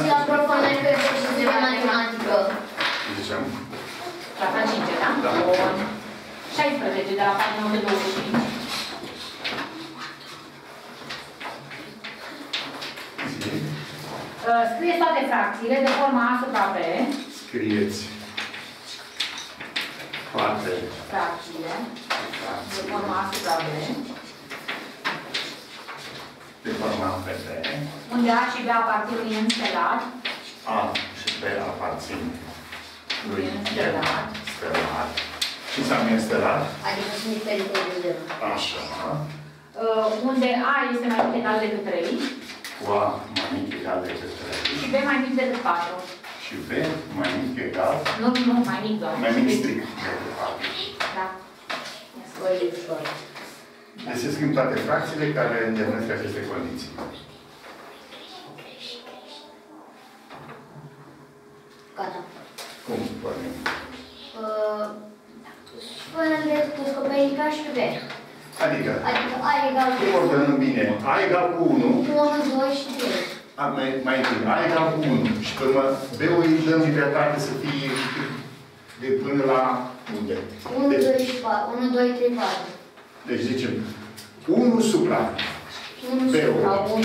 Mergeți la profulonline pe exerciții de matematică. Ziceam? La fac 5, da? Da. 16, de la fac 9 de 25. Scrieți toate fracțiile de forma A supra B. Scrieți toate fracțiile de forma A supra B. De forma A pe B. Unde A și B aparțin lui înstelat. A și B aparțin lui înstelat. Stelat. Ce înseamnă înstelat? Adică sunt diferite de zero. Așa. Unde A este mai mic egal decât 3. Cu A mai mic egal decât 3. Și B mai mic decât 4. Și B mai mic egal... Nu, nu, mai mic doar. Mai mic strict decât 4. Da. Deci se scriu toate fracțiile care îndeplinesc aceste condiții. Gata. Cum pornim? Spune-le descoperi ca și B. Adică? Adică A egal cu 1. Ordonăm bine. A egal cu 1. 1, 2 și 3. Mai întâi. A egal cu 1. Și până B-ul îi dăm libertate să fie de până la unde? 1, 2 și 4. 1, 2, 3, 4. Deci zicem 1 supra. 1 supra 1, 1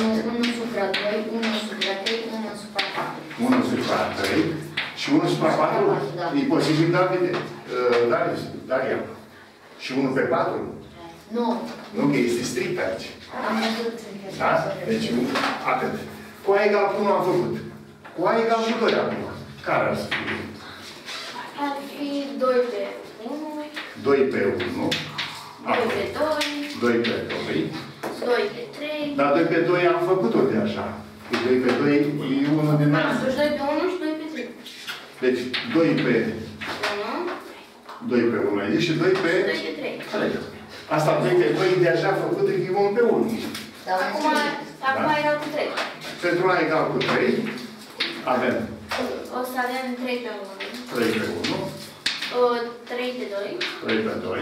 supra 2, 1 supra 3, 1 supra 4. 1 supra 3 și 1 supra 4? E posibil, Davide? Daria. Și 1 pe 4? Nu. Nu, că este strict aici. Am văzut. Da? Deci, atât. Cu A egal cu 1 am făcut. Cu A egal cu 2 acum. Care ar fi? Ar fi 2 pe 1. 2 pe 1. 2 pe 2. 2 pe 2. 2 pe 3. Dar 2 pe 2 am făcut-o de așa. 2 pe 2 e 1 din asta. 2 pe 1 și 2 pe 3. Deci, 2 pe 1. 2 pe 1 ai zis și 2 pe 3. Asta 2 pe 2 deja făcut în ghimon pe 1. Dar acum egal cu 3. Pentru A egal cu 3, avem... O să avem 3 pe 1. 3 pe 1. 3 pe 2. 3 pe 2.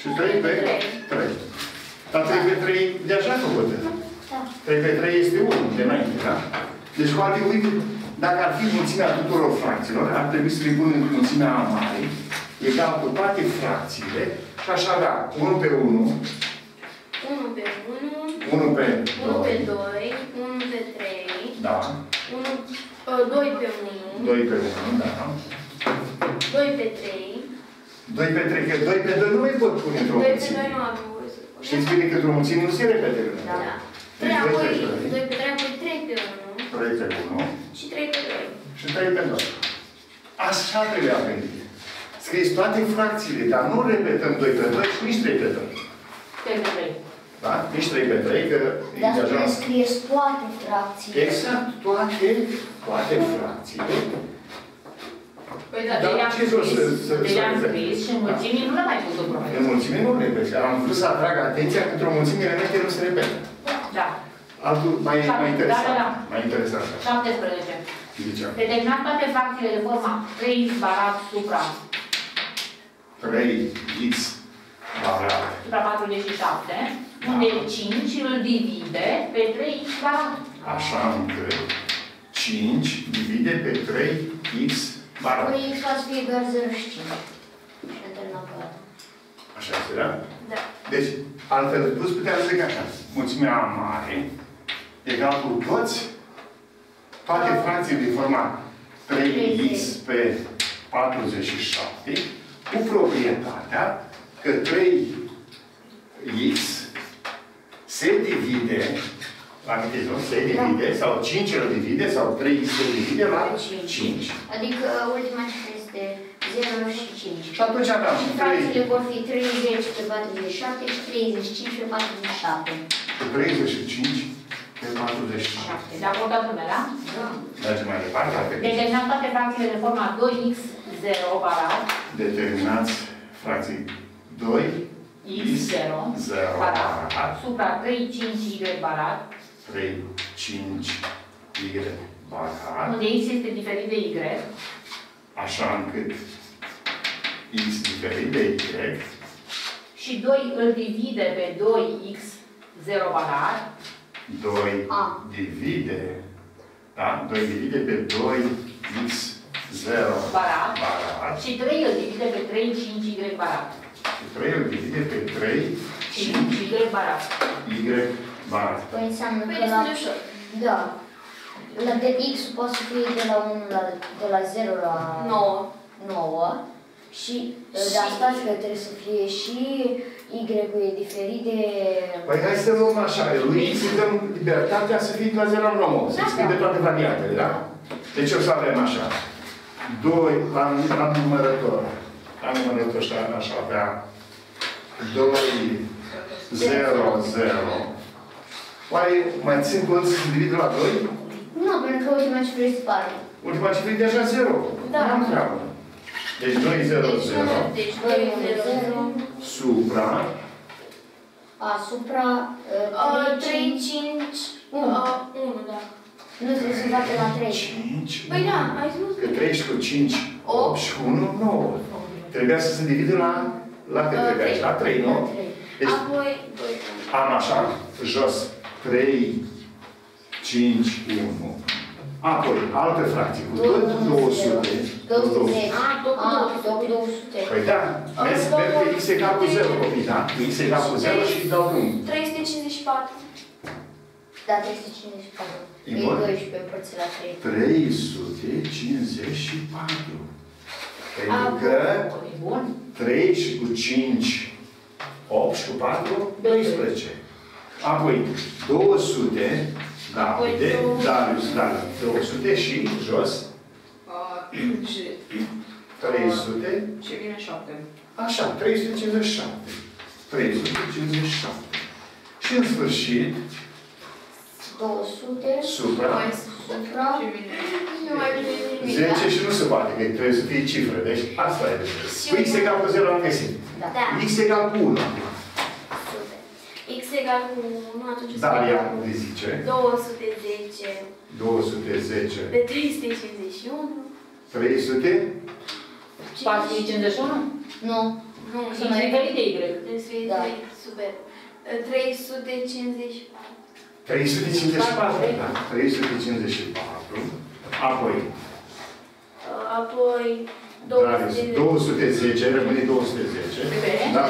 Și 3 pe 3. Dar 3 pe 3 deja făcut. 3 pe 3 este 1 de înainte, da? Deci, poate, uite, dacă ar fi mulțimea tuturor fracțiilor, ar trebui să le punem mulțimea A mare, egal cu toate fracțiile, și aș avea 1 pe 1, 1 pe 1, 1 pe 2, 1 pe 2, 1 pe 3, da. 2 pe 1, 2 pe 1, da. 2 pe 3, 2 pe 3, că 2 pe 2 nu mai pot pune într-o mulțime. 2 pe 2 nu am vrut să pune. Știți bine că într-o mulțime nu se repede. Da. 2 pe 3, apoi 3 pe 1, 3 pe 1 și 3 pe 2. Și 3 pe 2. Așa trebuie aprendit. Scrieți toate fracțiile, dar nu repetăm 2 pe 2 și nici 3 pe 2. 3 pe 3. Da? Nici 3 pe 3, că e deja... Dar scrieți toate fracțiile. Exact, toate fracțiile. Păi, dar de-aia am scris și în mulțime nu le mai pus o problemă. În mulțime nu le repete. Am vrut să atrag atenția că într-o mulțime elemente nu se repete. Da. Altul mai interesant. Mai interesant. 17. Determinați toate fracțiile de forma 3 barat supra 3x barat supra 47, unde 5 îl divide pe 3x barat. Așa încât 5 divide pe 3x barat. 3x va fi egal 0,5. Și determinăm pe altă. Așa este, da? Da. Deci, altfel de plus puteam să zic așa. Mulțimea mare egal cu toate fracțiile din forma 3x pe 47, cu proprietatea că 3x se divide, sau 5 îl divide, sau 3x se divide la 5. Adică ultima cifră este 0 și 5. Și atunci aveam 3. Fracțiile vor fi 30 pe 47 și 35 pe 47. 35 pe 47. De acord, toată lumea, da? Da. Mergem mai departe. Determinăm toate fracțiile de forma 2x0 barat. Determinați fracții 2x0 barat supra 3,5y barat. 3,5y barat. Unde x este diferit de y. Așa încât x diferit de y. Și 2 îl divide pe 2x0 barat. 2 divide Da? 2 divide pe 2x0 barat. Și 3 îl divide pe 3,5y barat. Și 3 îl divide pe 3,5y barat. Păi înseamnă că la... Da. La de x poate să fie de la 1 la... de la 0 la... 9. 9. Și de asta că trebuie să fie și Y-ul e diferit de... Păi hai să luăm așa, lui X îi dăm libertatea să fie la 0 la 9, să scrie de toate variantele, da? Deci o să avem așa, 2 la numărător, la numărător ăsta aș avea 2, 0, 0. Oare mai țin cont să se divide la 2? Nu, pentru că ultima cifră dispare. Ultima cifră e deja 0, nu am treabă. Deci 2, 0, 0. Deci 2, 0, 0. Supra. Asupra 3, 5, 1. 1, da. Nu trebuie să bate la 3. 5, păi da, ai zis. Că 3 cu 5, 8 și 1, 9. Trebuia să se divide la cât trebuia aici? La 3, nu? Deci, apoi, am așa, jos, 3, 5, 1. Apoi, altă fracție, cu tot 200. 200. Păi da, vezi că x egal cu 0, copii, da? X egal cu 0 și îi dau 1. 354. Da, 354. E 12 părți la 3. 354. Pentru că 3 și cu 5, 8 și cu 4, 12. Apoi, 200. Da, de Darius, da, 200 și jos. 300. Și vine 7. Așa, 357. 357. Și în sfârșit... 200. Supra. Și 10 și nu se bate, că trebuie să fie cifre. Deci asta e. Cu x egal cu 0 am găsit. X egal cu 1. X egal cu 1, atunci o să fie 210. 210. Pe 351. 300? 451? Nu. Nu, sunt regalit de Y. 354. 354, da. 354. Apoi? Apoi... 210, rămâne 210. Da?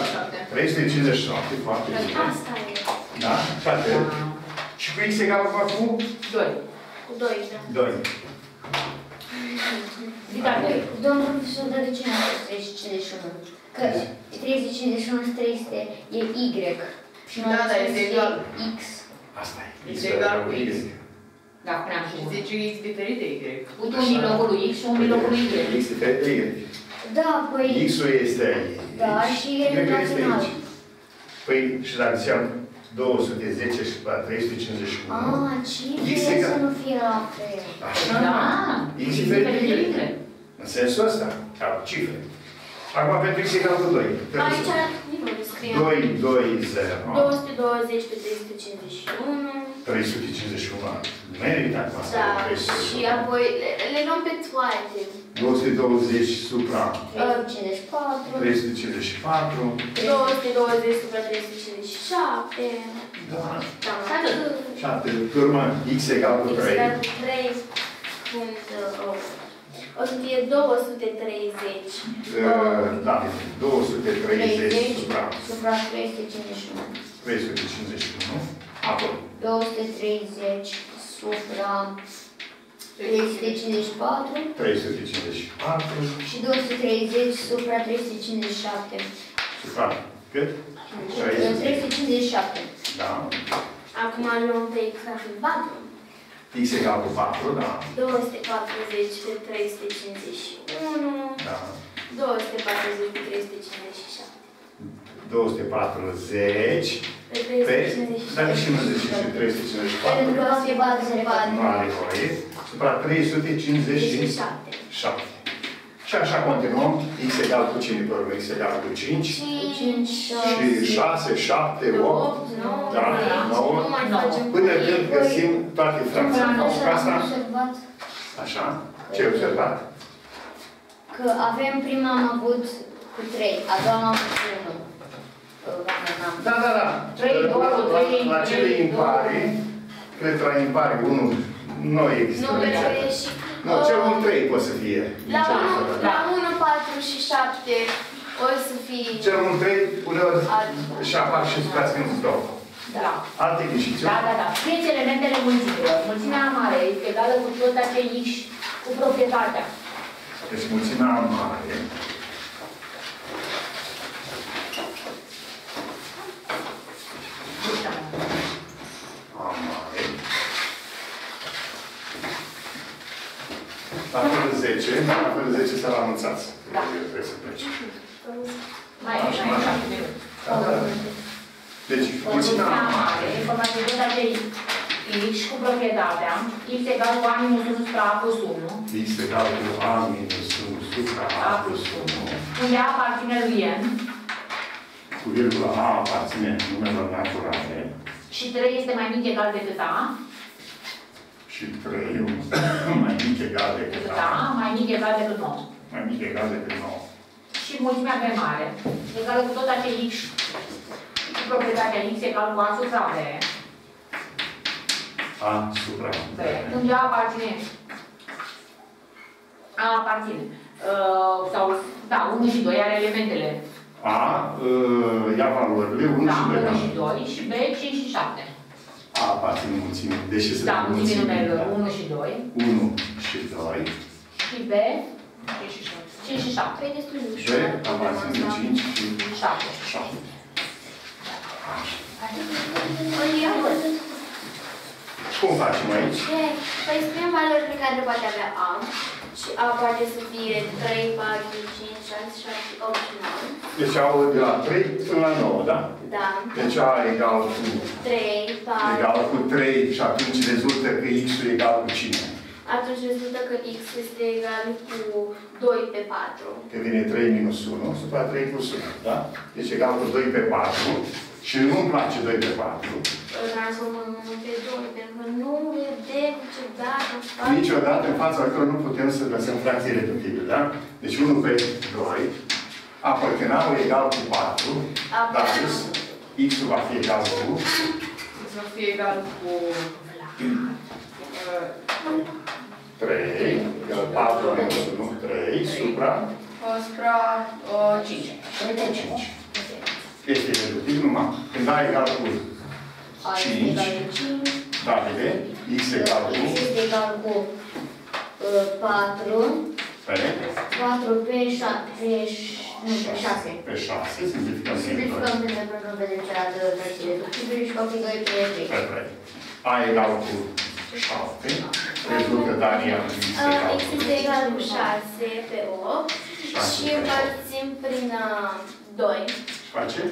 357, foarte bine. Asta e. Da? Și atât. Și cu x egal cu? 2. Cu 2, da. 2. Domnul profesor, dar de ce nu am 351? Că 351 sunt 300, e Y. Și nu am e X. Asta e. X egal cu X. Da, până așa. Și zice X diferit de Y. Uite, un milocul lui X și un milocul lui Y. X diferit de Y. Da, păi... X-ul este aici. Da, și E este aici. Păi, și dacă ziceam 210 și 351. Ah, 5 să nu fie la fel. Așa, da. X diferit de Y. În sensul ăsta, ca cifre. Acum, pentru X egal cu 2. Aici, nimeni scrie. 2, 2, 0. 220 pe 351. 351 merită asta. Da, și apoi le luăm pe toate. 220 supra 354. 354. 220 supra 357. Da. Și atât. Pe urmă, x egal cu 3. X egal cu 3. O să fie 230. Da, 230 supra 351. 351. Acolo. 230 supra 354. 354. Și 230 supra 357. Supra cât? 357. Da. Acum luăm pe x egal cu 4. X egal cu 4, da. 240 pe 351. Da. 240 pe 357. 240 pe 355. Dar și nu zici pe 354. Pentru că se bate, se bate. Nu are voie. Supra 357. Și așa continuăm. X egal cu 5 pe urmă. X egal cu 5. 5, 6, 7, 8, 9. Până când găsim toate fracțiile. Cu asta, așa, ce ai observat? Că avem prima am avut cu 3, a doua am avut cu 1. Da, da, da. La cele impare, cred că la impare 1 Nu există. Nu, cel mult 3 poate să fie. La 1, 4 și 7 o să fie... Cel mult 3, uneori și apar și sucați când îți dau. Da. Alte ghișițe. Da, da, da. Scrieți elementele mulțimilor. Mulțimea mare este egală cu tot acel x cu proprietatea. Deci mulțimea mare... La fără 10, la fără 10 să l-am anunțat. Da. Trebuie să pleci. Mai e și mai e. Deci, mulțimea mare, formativită de x cu proprietatea, x egal cu a minus 1 supra a plus 1. X egal cu a minus 1 supra a plus 1. Unde a aparține lui n. Cu virgula a aparține numelor naturale. Și 3 este mai mic egal decât a. Și 3 mai mic egal decât a. Da, mai mic egal decât 9. Mai mic egal decât 9. Și mulțimea pe mare. Egal cu tot acel x. Și proprietatea x egal cu a supra b. A supra b. Unde a aparține. A aparține. Sau, da, 1 și 2 are elementele. A ia valorile 1 și 2. Da, 1 și 2 și b, 5 și 7. A aparține mulțimii. Deși se da, mulțimii numelor 1 și 2. 1 și 2. Și B 5 și 7. B aparține 5 și 7. 7. Cum facem aici? Păi spunem valorile pe care poate avea A. Și A poate să fie 3, 4, 5, 6, 7, 8 și 9. Deci A de la 3 până la 9, da? Da. Deci A egal cu 3, 4. Egal cu 3 și atunci rezultă că X-ul e egal cu 5. Atunci rezultă că X este egal cu 2 pe 4. Că vine 3 minus 1, supra 3 plus 1, da? Deci egal cu 2 pe 4. Și nu-mi place 2 pe 4. Îl transformăm pe 2, pentru că nu vedem niciodată în fața... Niciodată în fața acolo nu putem să lăsăm fracții irreductibile, da? Deci 1 pe 2, apoi când A e egal cu 4, dar plus X-ul va fi egal cu... X-ul va fi egal cu... 3, 4 minus 1, 3, supra... Supra 5. Supra 5. Este reductiv numai. Când A egal cu 5, datele, X egal cu... X este egal cu 4, pe 4 pe 6. Pe 6, simplificăm de fracții reductibile și copii 2 pe 3. A egal cu 7, rezultă Dania X egal cu 6. X este egal cu 6 pe 8 și împărțim prin 2. Face?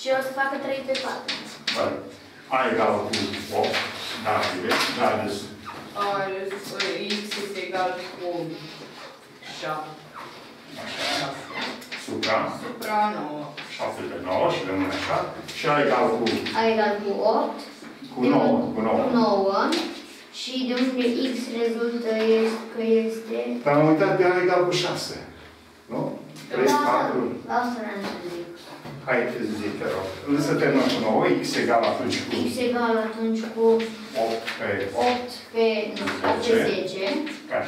Și o să facă 3 pe 4. Bine. A egal cu 8. Da, ales. X este egal cu 7. Așa. Supra 9. 7 pe 9 și rămâne așa. Și A egal cu... A egal cu 8. Cu 9. Cu 9. Și de unde X rezultă că este... Dar am uitat de A egal cu 6. Nu? 3, 4... La asta ne-am zis. Hai, zi, te rog. Să terminăm cu 9. X egal atunci cu... X egal atunci cu... 8 pe 10.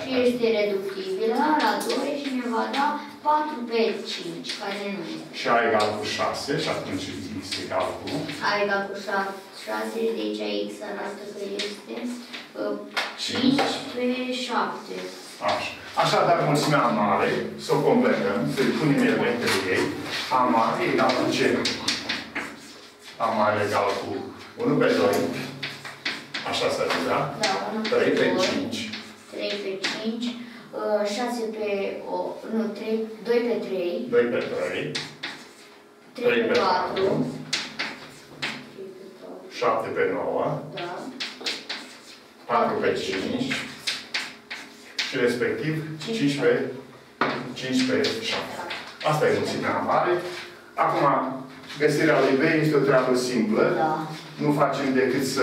Și este reductibilă la 2 și ne va da 4 pe 5, care nu este. Și A egal cu 6 și atunci X egal cu... A egal cu 6, deci X arată că este 5 pe 7. Așa. Așadar, mulțimea mare, să o completăm, să-i punem elementele ei. A mare egal cu ce? A mare egal cu 1 pe 2. Așa s-a zis, da? Da, 1 pe 5. 3 pe 5. 6 pe 8. Nu, 2 pe 3. 2 pe 3. 3 pe 4. 7 pe 9. Da. 4 pe 5. Și respectiv 15 pe 7. Asta e mulțimea mare. Acum, găsirea lui B este o treabă simplă. Da. Nu facem decât să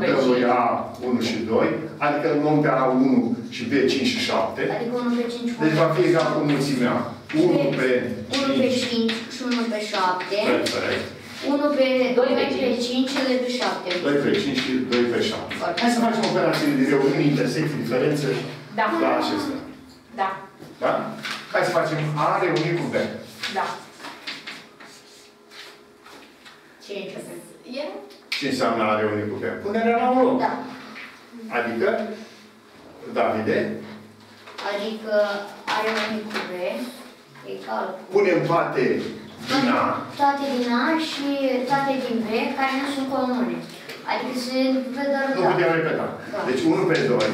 dăm lui A 1 și 2. Adică luăm pe A 1 și B 5 și 7. Adică 1 pe 5. Deci va fi egal cu mulțimea 1 pe 5 și 1 pe 7. Perfect. 1 pe 2 pe 5 și 2 pe 7. 2 pe 5 și 2 pe 7. Hai să facem operațiile de reuniune, intersecții, diferențe la acestea. Da. Da? Hai să facem A reunit cu B. Da. Ce înseamnă A reunit cu B? Punerea la un loc. Da. Adică, Davide? Adică A reunit cu B egal cu... Punem toate din A. Toate din A și toate din B care nu sunt comune. Adică se repeta. Nu putem repeta. Da. Deci 1 pe 2.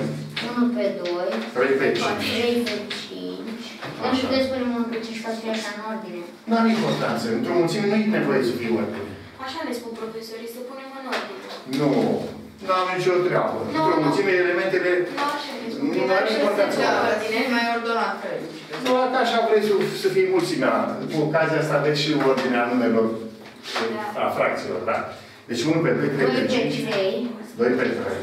1 pe 2. 3 pe 5. 3 pe 5. Nu știu că spunem 1 pe 5 ca să fie așa în ordine. Nu are importanță. Într-o mulțime nu e nevoie să fie ordine. Așa ne spun profesorii, să punem în ordine. Nu. Nu am nicio treabă. Într-o mulțime elementele... Nu are importanță. Mai ordonat. Nu, dacă așa vrei să fii mulțimea. Cu ocazia asta aveți și ordinea numelor a fracțiilor, da. Deci 1 pe 2, 3 pe 5. 2 pe 3. 2 pe 3.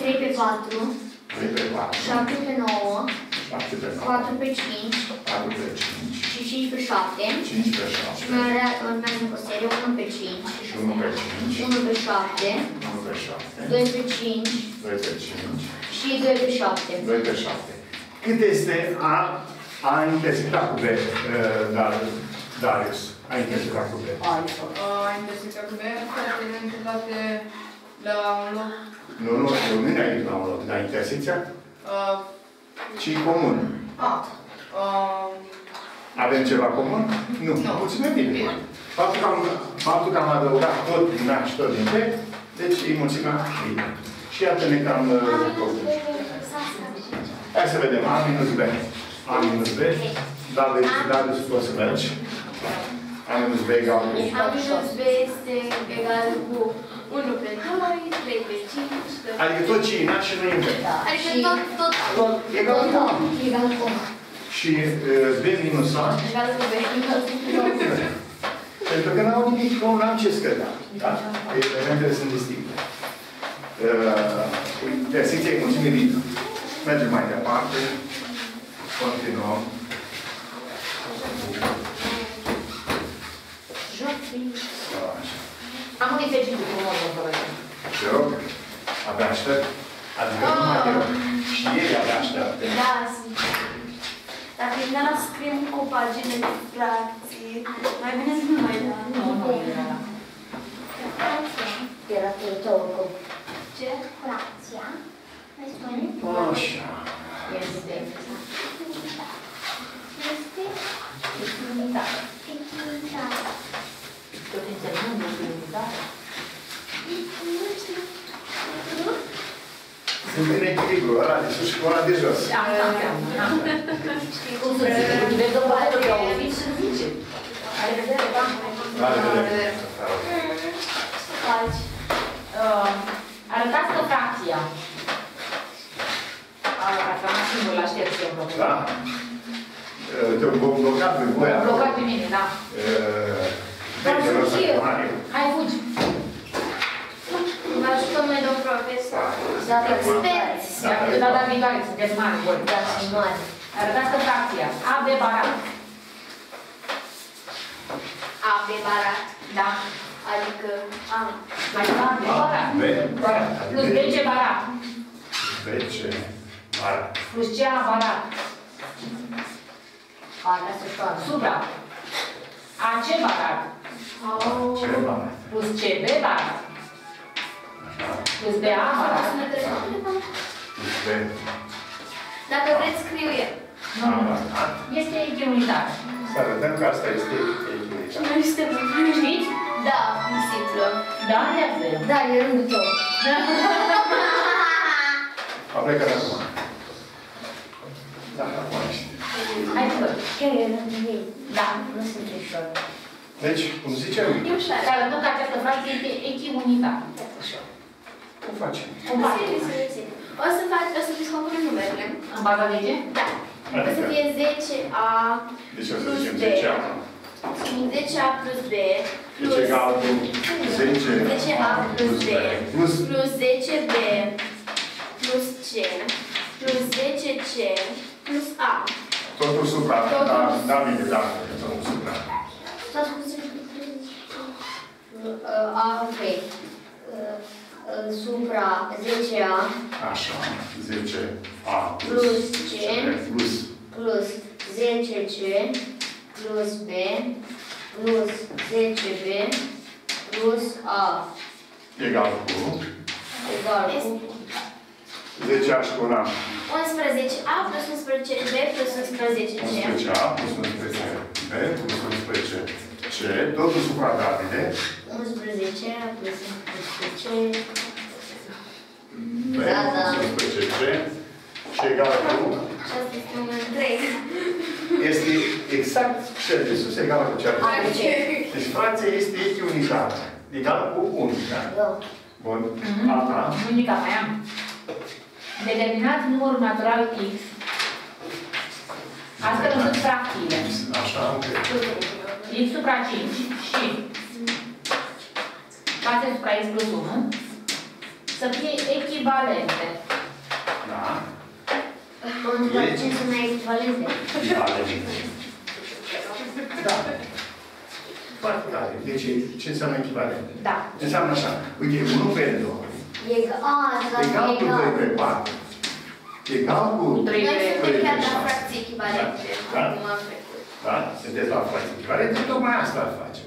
3 pe 4. 3 pe 4. 7 pe 9. 7 pe 9. 4 pe 5. 4 pe 5. Și 5 pe 7. 5 pe 7. Și mai urmează o serie 1 pe 5. 1 pe 5. 1 pe 7. 1 pe 7. 2 pe 5. 2 pe 5. Și 2 pe 7. 2 pe 7. Cât este a intersecta cu B, Darius? A intersecta cu B. A intersecta cu B, toate elementele la un loc. Nu, nu, nu ne-a gândit la un loc. Dar intersecția? Ce-i comun? Avem ceva comun? Nu. Mulțumim bine. Faptul că am adăugat tot din A și tot din B, deci îi mulțimea bine. Și iată ne cam lucruri. Hai să vedem. A minus B. A minus B. Dar de sus o să mergi. A minus B egal cu... A minus B este egal cu 1 pe 2, 3 pe 5... Adică tot ce e în A și nu e în B. Adică tot... Tot egal cu A. Egal cu A. Și B minus A... Egal cu B minus A. Pentru că n-au nimic, nu am ce scădea. Da? Elementele sunt distincte. Intersecția e mulțimirită. Mergem mai departe. Continuăm. Am un exercițiu cu următorul. Te rog. Abia aștept. Adică numai te rog. Și ei abia așteaptă. Da, sunt. Dacă ne scriem cu pagine de fracții, mai bine să nu mai da. Nu, nu era la. Era tău. Ce? Fracția. Mai spune? Așa. Este. Este. Echimitare. Echimitare. Tot înseamnă echimitare. Sunt în echilibru, ăla de sus și ăla de jos. Da, da, da. Știi cum să zic? De două ori că au venit și zice. Ai vedere, da? Ai vedere. Ce faci? Arătați-o fracția. Asta mă sigur, l-aștept eu. Da. Te-am blocat pe voi. Te-am blocat pe mine, da. Dar fugi eu. Hai, fugi. Mă ajutăm noi, domn profesor. Dar experți. Dar viitoare, sunteți mari, voi. Da, sunt mari. Arătați-o fracția. A, B, barat. A, B, barat. Da. Adică A. Mai barat, B, barat. B, barat. Plus B, C, barat. B, C. Barat. Plus cea barat. Barat se șoară. Supra. AC barat. C barat. Plus CB barat. Plus BA barat. Dacă vreți, scriu eu. Este echiunitar. Să arătăm că asta este echiunitar. Nu este bun. Știți? Da, nu simplă. Da, ne-a da, e rândul tău. A plecat acum. Da, acum știu. Hai să văd. Eu e rândul ei. Da, nu sunt ușor. Deci, cum zicem? Eu știu. Dar nu că această fracție este echiunitară. Așa. Cum facem? O să descompunem numerele. În baza de ce? Da. O să fie 10A plus B. 10A plus B. Deci egal cu 10A plus B. Plus 10B. Plus C, plus 10C, plus A. Totul supra, da, Davide, da, totul supra. afle supra 10A. Așa, 10A plus 10C plus B plus 10B plus A. Egal cu? Egal cu? 10A și cu 1A. 11A plus 11B plus 11C. 11A plus 11B plus 11C. Totul supratabile. 11A plus 11C. Da, da. 11C. Și egal cu? 3. Este exact cel de sus egal cu cel de sus. Deci fracția este unitară. Egal cu unica. Bun. Alta. Unica mai am. Determinat numărul natural X. Astfel sunt fracțiile. Așa, ok. X supra 5 și 4 supra X plus 1 să fie echivalente. Da. Pentru ce sunt mai echivalente? Echivalente. Da. Foarte tare. Deci ce înseamnă echivalente? Da. Înseamnă așa. Uite, 1 pe 2. Egal cu 2 pe 4. Egal cu 3 pe 6. Da? Sunteți la fracții echivalente? Tocmai asta facem.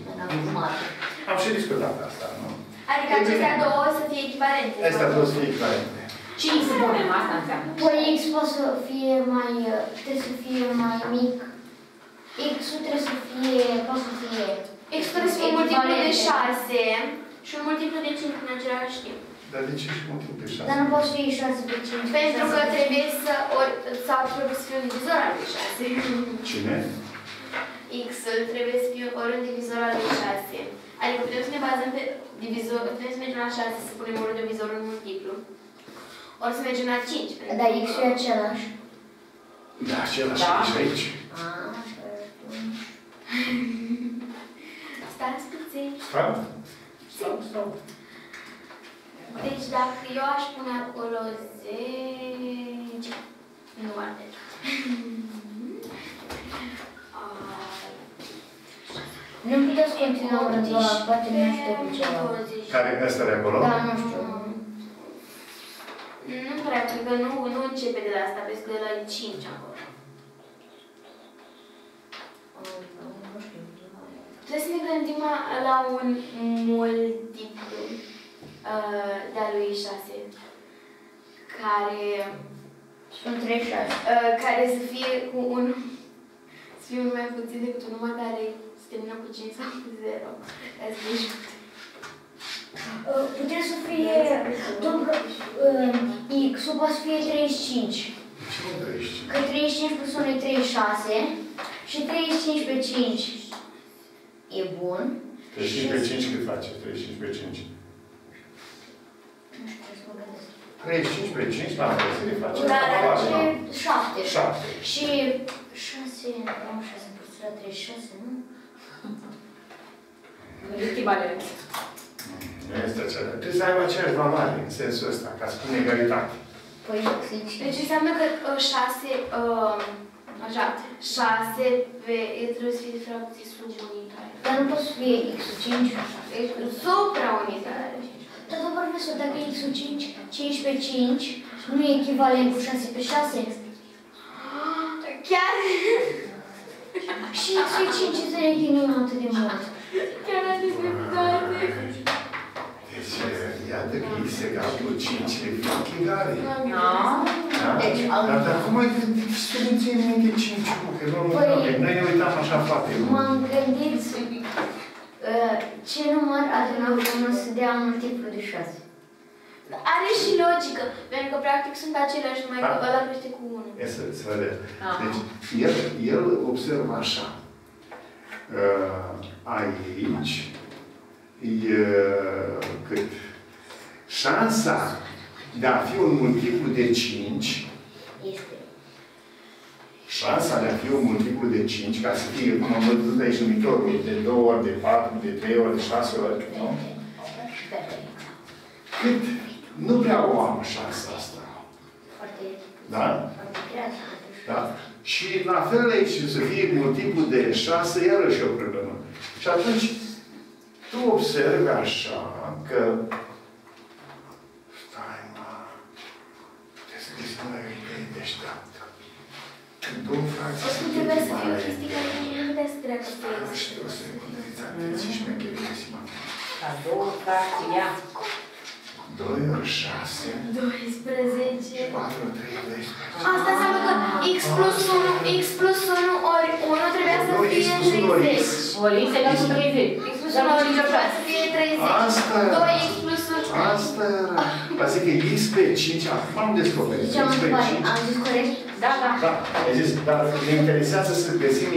Am și discutat asta, nu? Adică acestea două o să fie echivalente. Astea două o să fie echivalente. Ce X spunem asta înseamnă? Păi X poate să fie mai... trebuie să fie mai mic. X-ul trebuie să fie... poate să fie... X trebuie să fie multiplu de 6 și un multiplu de 5 în același timp. Dar de ce și multiplu de 6? Dar nu poți fi 6 pe 5. Pentru că trebuie să fie un divizor al de 6. Cine? X-ul trebuie să fie ori un divizor al de 6. Adică putem să ne bazăm pe divizor, putem să mergem la 6 să punem ori divizorul în multiplu. Ori să mergem la 5. Dar X-ul e același. Da, același e aici. Stați puțin. Stau. Deci dacă eu aș pune acolo 10... Nu arde. Nu puteți continua următoarea, poate nu știu cu ceva. Care este de acolo? Da, nu știu. Nu prea, pentru că nu începe de la asta, pentru că de la 5 acolo. Trebuie să ne gândim la un multiplu de-a lui 6, care... sunt 36. Care să fie cu un... să fie mai puțin decât un număr care se termină cu 5 sau cu 0. Putem să fie... X-ul poate să fie 35. Că 35 plus 1 e 36 și 35 pe 5. E bun. 35 pe 5 cât face? 35 pe 5. Nu știu, să mă gândesc. 35 pe 5, la fel se face. Dar face 7. 7. Și 6, am 6 plus 36, nu? Echivalent. Nu este același. Trebuie să aibă aceeași valoare în sensul ăsta, ca să spun egalitate. Păi, deci înseamnă că 6 pe... trebuie să fie de fracții subunitare. Dar nu poți să fie X-ul 5? X-ul supraunitare. Toată profesor, dacă e X-ul 5, 5 pe 5, nu e echivalent cu 6 pe 6? Chiar? Și X-ul 5 este nechiniunea atât de mult. Chiar a dezbeptate. Deci, iată că X egal cu 5 e echigare. Dar dacă mai gândiți să nu țin minte 5 cu, că noi ne uitam așa foarte mult. M-am gândit ce număr adună unul să dea multiplu de 6. Are și logică, pentru că practic sunt aceleași, numai că ăla crește cu 1. E să vedem. Deci, el observă așa. Aici e cât? Șansa de a fi un multiplu de 5 este. Șansa de a fi un multiplu de 5, ca să fie, cum am văzut aici numitorul, de 2 ori, de 4, de 3 ori, de 6 ori, nu? Cât nu prea o am șansa asta. Da? Da. Și la fel aici, să fie multiplu de 6, iarăși o problemă. Și atunci, tu observi așa că stai, mă, trebuie să dispună o idee deșteaptă. Când un frate se întâmplă mai bine, știu, să ne puteți atenție și mă. La două frate, ia. 2 ori 6. 12. 4, 3, 12. Asta înseamnă că x plus 1 ori 1 trebuia să fie 30. Ori x egal cu 30. X plus 1 ori 1 trebuia să fie 30. Asta era. 2x plus 1. Asta era. Păi zic că x pe 5, acum am descoperit. Am zis corect? Da, da. Ai zis, dar ne interesează să găsim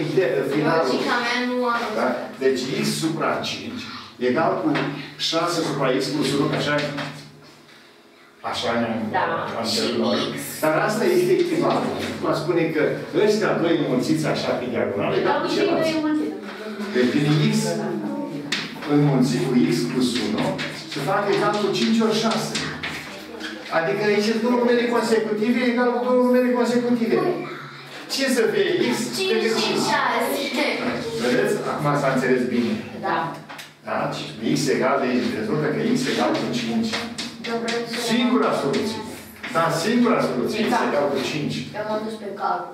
finalul. Logica mea nu am văzut. Deci x supra 5 egal cu 6 supra x plus 1, că așa e. Așa ne-am luat. Dar asta este echivalent. Cum a spune că ăștia 2 înmulțiți așa pe diagonală. Dar cu cei 2 înmulțiți. Devine x înmulțit cu x plus 1 se face egal cu 5 ori 6. Adică aici 2 numere consecutive egal cu 2 numere consecutive. Ce să fie x? 5 și 6. Vedeți? Acum s-a înțeles bine. Da. Da? X egal de rezultă că x egal cu 5. Singura soluție. Da, singura soluție. Se dau cu 5. Eu m-am dus pe calcul.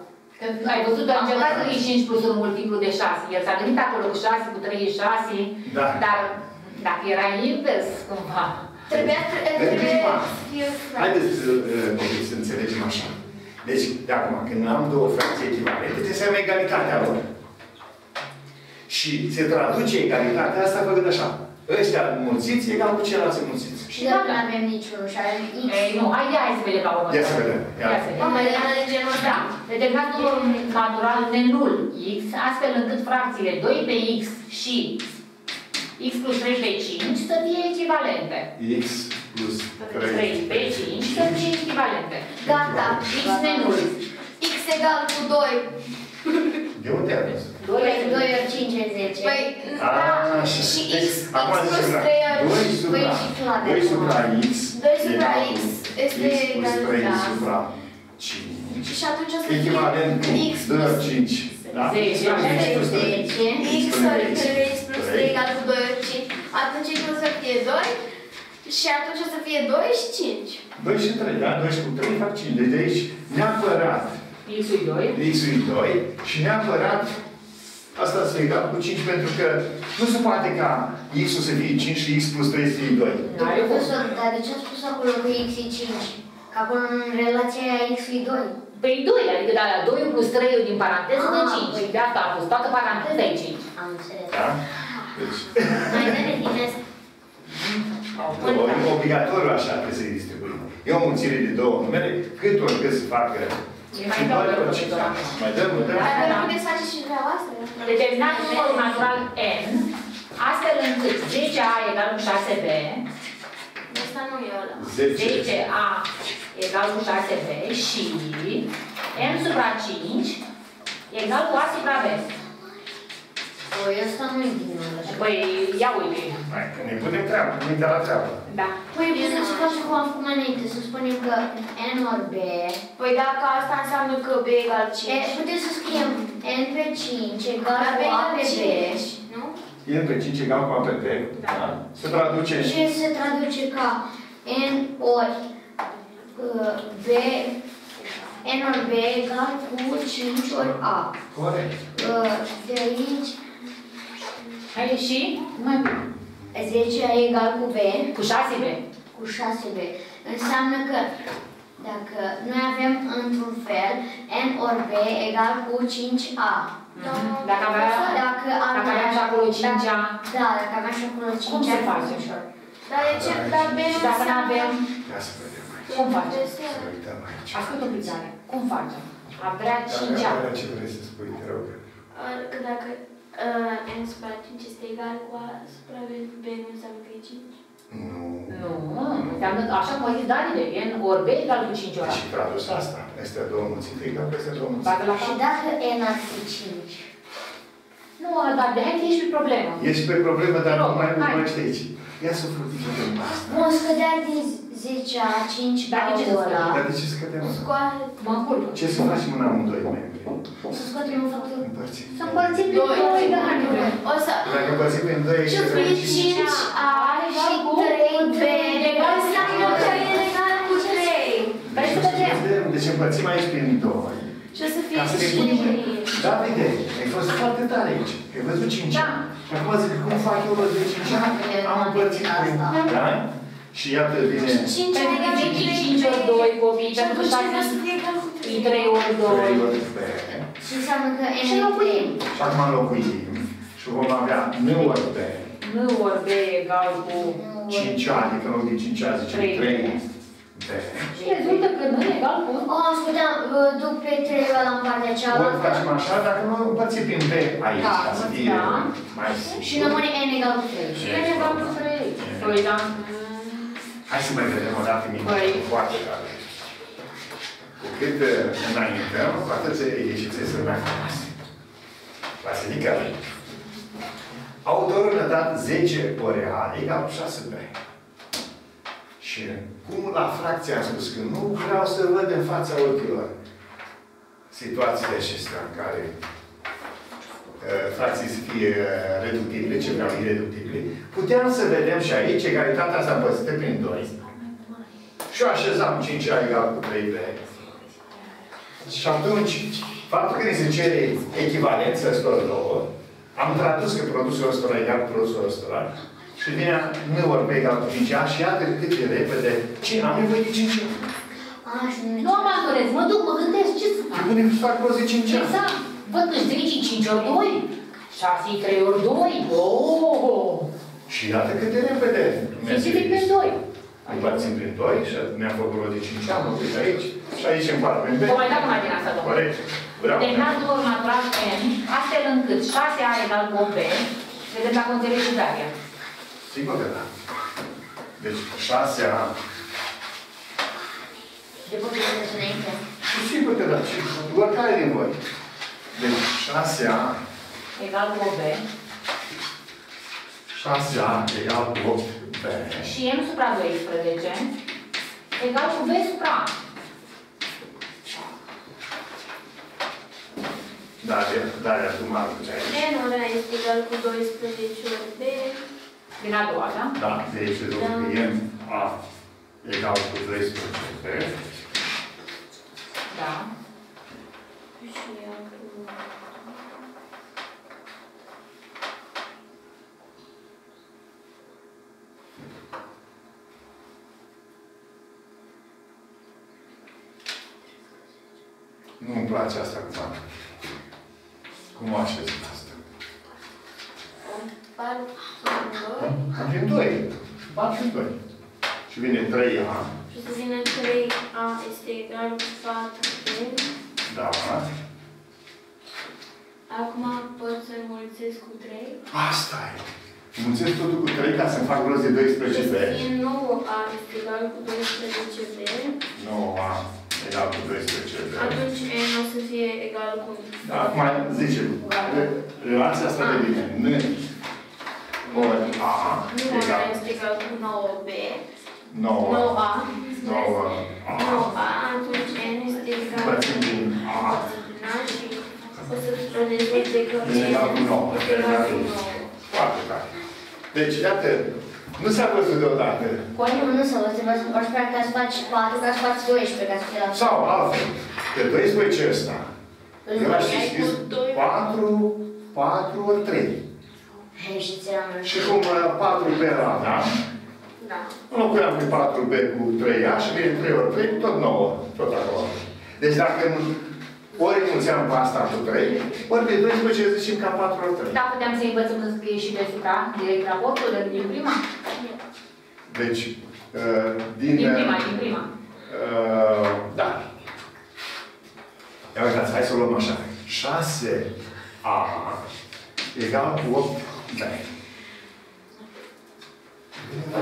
Ai văzut, doar ceva că e 5 plus un multiplu de 6. El s-a gândit acolo cu 6, cu 3 e 6. Da. Dar dacă era invers, cumva. Trebuia să fie... Haideți să înțelegem așa. Deci, de acum, când am două fracții echivalente, trebuie să am egalitatea lor. Și se traduce egalitatea asta făcând așa. Ăștia mulțiți egal cu ceilalți mulțiți. Și dacă nu avem niciunul și avem x. Nu, hai să vedem la următoare. Ia să vedem. Determinați numărul natural de nul x, astfel încât fracțiile 2 pe x și x plus 3 pe 5 să fie echivalente. x plus 3 pe 5 să fie echivalente. Gata, x de nul. X egal cu 2. De unde ai văzut? 2 ori 5 e 10. Păi, da, și x plus 3 ori 2 supra x. 2 supra x este egal cu 3 supra 5. Și atunci o să fie echivalent cu x plus 5. 10. X ori 3 plus 3 egal cu 2 ori 5. Atunci x o să fie 2 și atunci o să fie 2 și 5. 2 și 3, da? 2 și 3 fac 5. Deci, neapărat x-ul 2. X-ul 2 și neapărat asta se egal cu 5, pentru că nu se poate ca x-ul să fie 5 și x plus 3 să fie 2. Domnul profesor, dar de ce a spus acolo că x e 5? Că acolo în relația aia x-ul 2. Păi 2, adică da, 2 plus 3 din paranteză de 5. Păi de asta a fost, toată paranteza e 5. Am înțeles. Da? Deci... Mai bine dinesc. Obligatoriu așa trebuie să-i distribuim. E o mulțire de două numere, cât oricât se facă. E mai dăm o dată. Mai dăm o dată. Dar puteți face și dumneavoastră. Determinat numărul natural n, astfel încât 10a egal cu 6b. Asta nu e ăla. 10a egal cu 6b și n supra 5 egal cu a supra b. Păi ăsta nu e din ăla. Păi ia uite. Hai, că ne putem treabă, ne dă la treabă. Da. Păi e bine să facem cum am făcut mai înainte, să spunem că n ori b. Păi dacă asta înseamnă că b egal 5. Putem să scriem n pe 5 egal cu a pe b. Nu? n pe 5 egal cu a pe b. Da. Se traduce... Și se traduce ca n ori b... n ori b egal cu 5 ori a. Corect. De aici... Hai și? Mai bine. 10 e egal cu b. Cu 6b. Cu 6b. Înseamnă că dacă noi avem într-un fel n ori b egal cu 5a. Dacă avea și acolo 5a. Da, dacă avea și acolo 5a. Cum se face? Dar de ce? Dar b nu avem. Cum facem? Ascultă plicare. Cum facem? Avea 5a. Ce vrei să spui? Te rog. Că dacă... n supra 5 este egal cu a supra b, b nu înseamnă că e 5? Nu. Nu, înseamnă așa cum ai zis Danile, n ori b egal cu 5 ori a. Și tradus asta, este a două mulțite egal peste două mulțite. Și dacă n ar fi 5? Nu, dar de hai că ești pe problemă. Ești pe problemă, dar nu mai știi aici. Ia să o fructificăm asta. Vom scădea din 10-a, 5-a, ora. Dar de ce scădea mâna? Scoate, mă culp. Ce să faci mâna în doi membri? Să scoate primul faptul. Împărțim. Să împărțim prin doi ganuri. O să... Dacă împărțim prin doi, ești pe 5-a și 3-b. Legal înseamnă că e legal cu 3. Vrei să vedem? Deci împărțim aici prin doi. Și o să fie și 5. Da, vede, ai fost foarte tare aici. Ai văzut 5-a. Și acum zic, cum fac eu văzut 5-a? Am împărțit prin doi. Și iată vine... Pentru că vine 5 ori 2 copii, pentru că e 3 ori 2. Și înseamnă că și înlocuim. Și acum înlocuim și vom avea n ori b. N ori b egal cu... 5a, adică în loc de 5a zicem 3b. Și rezultă că n egal cu... O, ascultam, duc pe 3 ăla în partea cealaltă. Ori facem așa, dacă nu împărțim prin b aici, ca să fie mai simplu. Și rămâne n egal cu 3. N egal cu 3. Hai să mai vedem o dată minunată, foarte tare. Cu cât înaintăm, cu atât ieșițe sunt mai frumoase. Basilica. Autorul a dat 10 ori a egal cu 6b. Și cum la fracție am spus că nu vreau să văd în fața ochilor situațiile acestea în care fracții să fie reductibile, ce vreau ireductibile. Puteam să vedem și aici, egalitatea asta împărțită prin 2. Și eu așezam 5a egal cu 3b. Și atunci, faptul că ni se cere echivalența ăstor două, am tradus că produsul ăstora egal cu produsul ăstora. Și vine n ori b egal cu 5a și iată cât de repede. Cine? Am nevoie de 5a. Nu am atorez, mă duc, mă gândesc, ce să fac? Eu punem să fac rost de 5a. Exact. Văd că-ți treci 5 ori 2, 6 3 ori 2, oh! Și iată cât de repede. Împărțim prin 2. Împărțim prin 2 și ne-am făcut o de 5 ani, uite aici, și aici împart prin 2. Vă mai dau una din asta, domnule. Corect. Vreau. Deci n-am două maturat n, astfel încât 6 ani egal cu b, vedem dacă înțelegi Daria. Sigur că da. Deci 6 ani. De pot să vedeți înainte? Sigur că da, și oricare din voi. Deci 6a egal cu 8b. 6a egal cu 8b. Și m supra 12 egal cu b supra a. Dar tu mă aduceai. M ăla este egal cu 12 ori b. Din a doua, da? Da, deci m a egal cu 12b. Da. Și eu nu-mi place asta cu bani. Cum o așez asta? Bani în 2. Bani în 2. Și vine 3a. Și să vine 3a este egal cu 4b. Da. Acum pot să mulțesc cu 3. Asta e. Mulțesc totul cu 3 ca să-mi fac rost de 12b. Și 9a este egal cu 12b. 9a egal cu 12b. Atunci n o să fie egal cu... Da, acum zice, relația asta devine n ori a egal cu 9b. 9a. 9a. Atunci n este egal cu a. O să rezolve că e egal cu 9. Foarte tare. Deci, iată, nu s-a văzut deodată. Cu animul nu s-a văzut, aș vrea că ați faci 4, că ați faci 12, că ați fi la... Sau, altfel, că 12 ăsta, eu aș fi scris 4 ori 3. Și cum 4 pe ăla, da? Da. Înlocuiam pe 4b cu 3a și vine 3 ori 3, tot 9, tot acolo. Deci, dacă ori înțeam pe asta cu 3, ori pe 12 zicem ca 4 ori 3. Da, puteam să învățăm să scrie și pe supra, direct raportul, din prima. Deci, din prima. Da. Ia uitați, hai să o luăm așa. 6a egal cu 8b.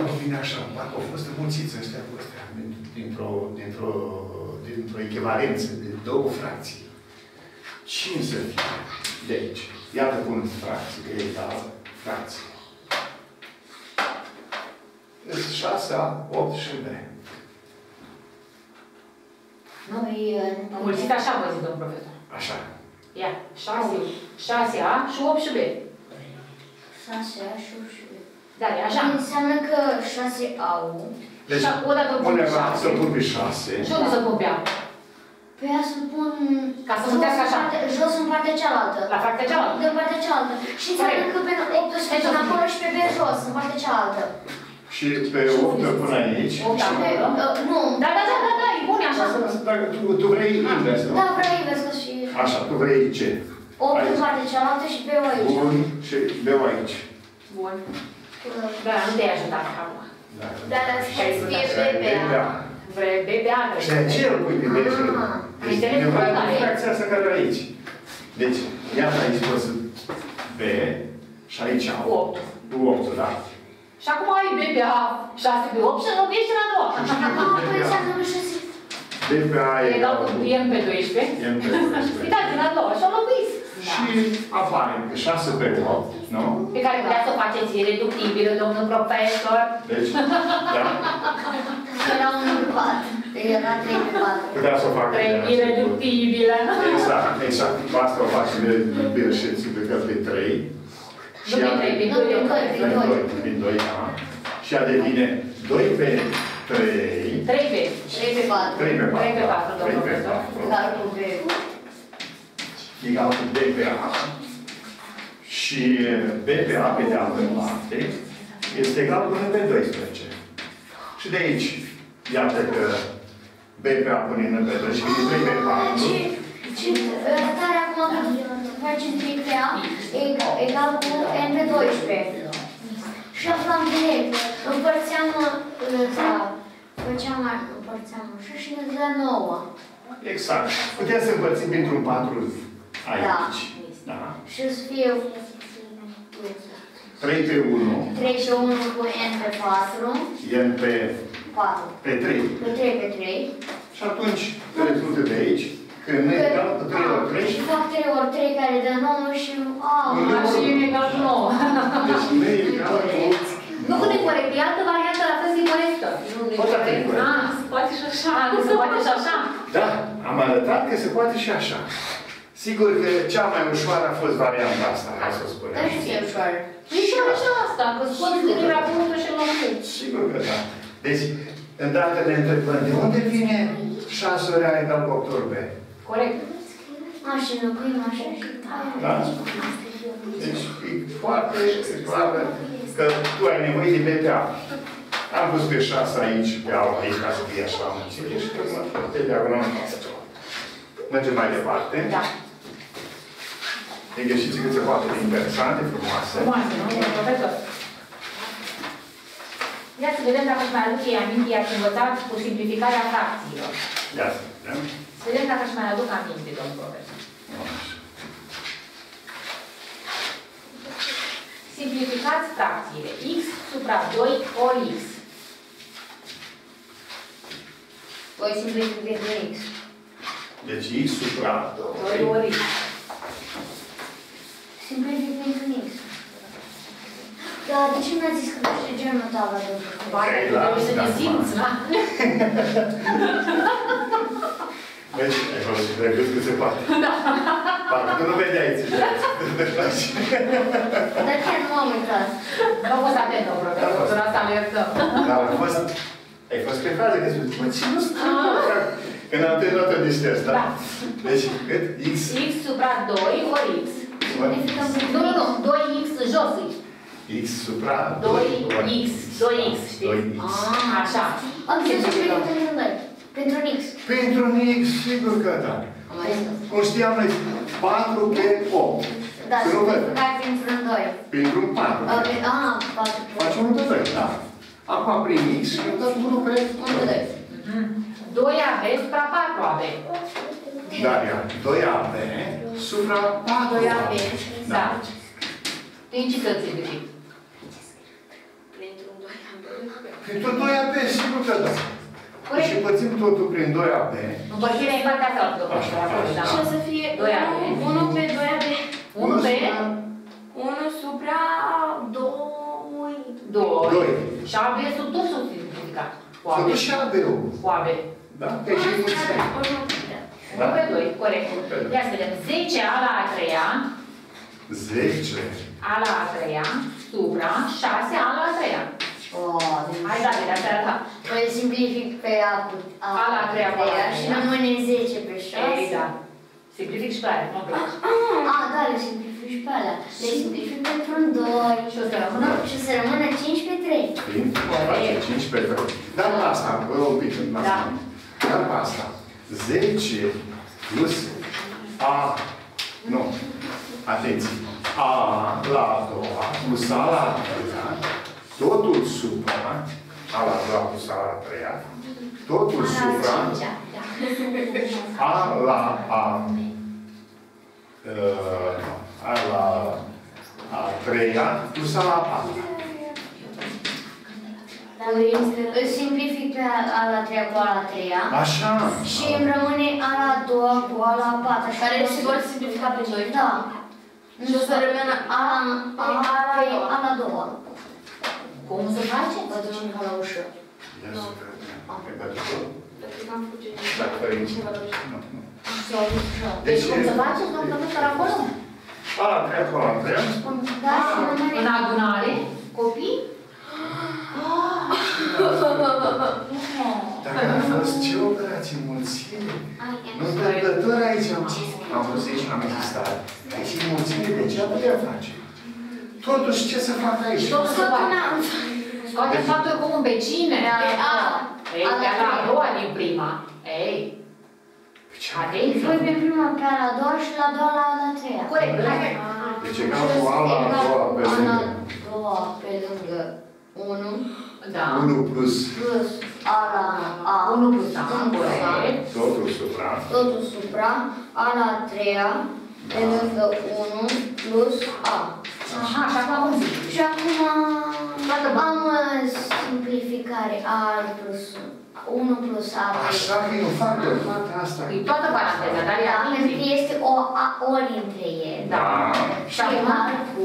Nu vine așa, parcă au fost înmulțiți ăștia cu ăstea, dintr-o echivalență de două fracții. 5 să fie de aici. Iată cum fracții, că e egală fracții. Deci 6a, 8 și b. Mulțit așa, vă zic, domn profesor. Așa. Ia, 6A și 8 și B. 6A și 8 și B. Da, e așa. Înseamnă că 6A. Deci, undeva să pun pe 6. Și unde să pun pe A? Păi ea să pun... Ca să putească așa. Jos în partea cealaltă. La partea cealaltă? În partea cealaltă. Și înseamnă că pe 8 până acolo și pe B jos, în partea cealaltă. Și pe 8 până aici. Nu. Da, da, da, da, e bune așa. Dacă tu vrei invers. Da, vrei invers și... Așa, tu vrei ce? 8 în partea cealaltă și B aici. Bun, și B aici. Bun. Da, nu te-ai ajutat acum. Dar să fie BBA. Vrei BBA. Și aceea îl pui pe BBA. Deci fracția asta care are aici. Deci, iată aici poți să B și aici 8. 8, da. Și acum ai BBA 6B8 și îl obiști la 2. BBA e... E M pe 12. E M pe 12. Îi dați la 2 și o locuiți. Și apare 6B8, nu? Pe care puteați să o faceți ireductibilă, domnul profesor. Deci, da. Era 1-4. Era 3-4. Putea să o facă ireductibilă. Exact, exact. Asta o faci ireductibilă și îți ducă pe 3. Nu pe 3, pe 2. Pe 2, da. Și ea devine 2B. 3 pe 4, domnul profesor. Dar cu B. Egal cu B pe A. Și B pe A pe de altă parte este egal până pe 12. Și de aici, iată că B pe A până pe 12 și 3 pe 4. Deci, rătarea acum facem 3 pe A egal cu N pe 12. Și aflam direct. Împărțeam ăsta. Făceam arcă, împărțeam ușa și ne dă 9. Exact. Puteam să împărțim printr-un 4 aici. Da. Și să fie... 3 pe 1. 3 și 1 cu N pe 4. N pe... 4. Pe 3. Pe 3 pe 3. Și atunci, rezultă de aici, că nu e egal cu 3 ori 3. Și fac 3 ori 3 care dă 9 și... Și e egal cu 9. Deci nu e egal cu 8. Nu pune corect, e altă variantă, la fel zi corectă. Poate fi corectă. Se poate și așa. Se poate și așa. Da, am arătat că se poate și așa. Sigur că cea mai ușoară a fost varianta asta, hai să o spunem. Dar și e ușoară. E și așa asta, că spune că nu era punctul și nu știu. Sigur că da. Deci, îndată ne întrebăm, de unde vine 6 ori A egal cu 8 ori B? Corect. Așa, înlocuim așa și tare. Da? Deci, e foarte clară. Că tu ai nevoie de B pe A. Am pus pe 6 aici, pe A aici, ca să fie așa, am înțeles. Și pe diagonal nu face ceva. Mergem mai departe. Da. Exerciții cât se poate de interesante, frumoase. Frumoase, nu? Domnul profesor. Ia să vedem dacă își mai aduc ei aminte, i-ați învățat cu simplificarea fracțiilor. Ia să vedem. Să vedem dacă își mai aduc aminte, domnul profesor. Simplificați fracțiile. X supra 2 ori X. Voi simplificați de X. Deci X supra 2 ori X. Simplificați în X. Dar de ce mi-a zis că nu știu genul tău? Băi, trebuie să ne simți, da? Vezi? Ai văzut și trebuie cât se poate. Da. Parcă tu nu vedeai ți-și de faci. Dar chiar nu am uitat. Nu am fost atent, domnul profesor. În asta alertăm. Dar ai fost pe fază că îți spune, mă, ce nu spune? În alte notă distrezi, da? Da. Deci, cât? X. X supra 2 ori X. Nu, nu, nu. 2X jos X. X supra 2 ori X. 2X, știi? 2X. Așa. Ok, ce trebuie? Pentru un X. Pentru un X, sigur că da. Cum știam noi, 4 pe 8. Da, și faci pentru un 2. Pentru un 4. Ah, 4 pe 8. Faci 1 pe 2, da. Acum prin X și îmi dăm 1 pe 2. 2AB supra 4AB. Da, ia. 2AB supra 4AB. Da. Din ce să-ți zic? Pentru un 2AB. Pentru un 2AB, sigur că da. Și împărțim totul prin 2AB. Împărțirea e partea ta, da. Și o să fie 1 pe 2AB. 1 supra 2. Și AB sunt tot substituicat. Cu AB. Cu AB. Da? Deci e mulțime. Da? Pe 2, corect. Ia să vedem. 10 a la a treia. 10. A la a treia. Supra 6 a la a treia. Oh, hai, da, de asta arată. Păi simplific pe a la a treia. Și rămâne 10 pe 6. Exact. Simplific și pe aia. Ah, da, le simplific și pe alea. Le simplific pentru un 2. Și o să rămână? Și o să rămână 5 pe 3. Corect. 5 pe 3. Dar pe asta, un pic. Da. Dar pe asta. 10 plus a... Nu. Atenție. A la a doua plus a la a treia. Totul supra. A la a doua plus a la a treia. Totul supra. A la a treia plus a la a patra. Îl simplific pe a la treia cu a la treia. Așa. Și îmi rămâne a la doua cu a la patra. Care se vor simplifica pe doi. Da. Și o să rămână a la doua. Cum se face? Bătăm ca la ușă. Ia să vedem. Dacă părinții... Deci cum se face? Domnul Dr. acolo? A la treia, cu a la treia. În adunare? Copii? Dacă a fost ce operație mulțime, întâmplător aici am fost aici și am existat. Deci mulțime de ce a putea face? Totuși, ce să fac aici? Scoate faptul cu un vecine. Ei, pe-a la a doua din prima. Ei. Atenție. Voi pe prima pe-a la a doua și la a doua la a treia. Corect. Deci e ca cu a la a doua pe lângă. A la a doua pe lângă 1. Da. 1 plus. Plus a la a. 1 plus a. Corect. Totul supra. Totul supra. A la a treia pe lângă 1 plus a. Aha, și acum zic. Și acum am simplificare a plus 1 plus a. Așa că eu fac de toată asta. E toată paranteza, dar ea este o a ori între ele. Da. Și mare cu.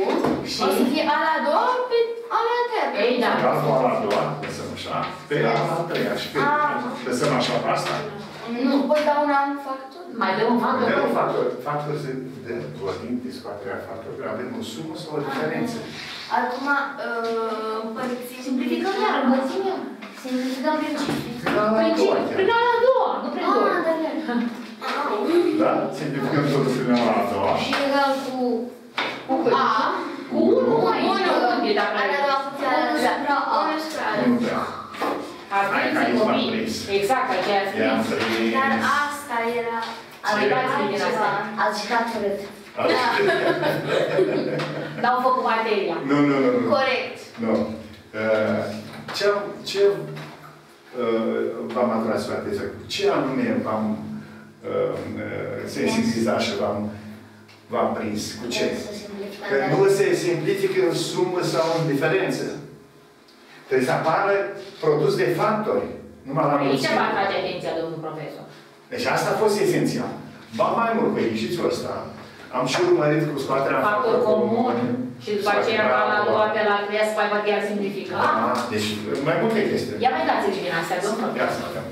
Și o să fie a la a doua pe a la a treia. Ei, da. A la a doua, lăsăm așa. Pe a la a treia și pe lăsăm așa pe asta. Nu, pot da un alt factor? Mai dăm un factor? Dăm un factor. Factor se dă vorbim de scoaterea factorilor. Avem o sumă sau o diferență? Acum, simplificăm iar, mulțimea. Simplificăm principiul. Prin ala a doua, nu prin doua. Da? Simplificăm totul prin ala a doua. Și egal cu a, cu 1, mai mult. Ala a doua putea supra a. Atenție, copii. Exact, aceea a scris. Dar asta era... A zicat urât. Dar au făcut materia. Nu, nu, nu. Corect. Ce v-am atras la atenție? Ce anume v-am sensibizat și v-am prins? Cu ce? Că nu se simplifică în sumă sau în diferență. Trebuie să apară produs de factori. Numai la mulțime. Aici v-a trage atenția, domnul profesor. Deci asta a fost esențial. Ba mai mult, păi ieșiți-o ăsta. Am și urmărit cu scoaterea factor comun și după aceea la a doua pe la a treia să facă chiar simplificat. Deci mai multe chestii. Ia mai dați-și din astea, domnul. Ia să vedem.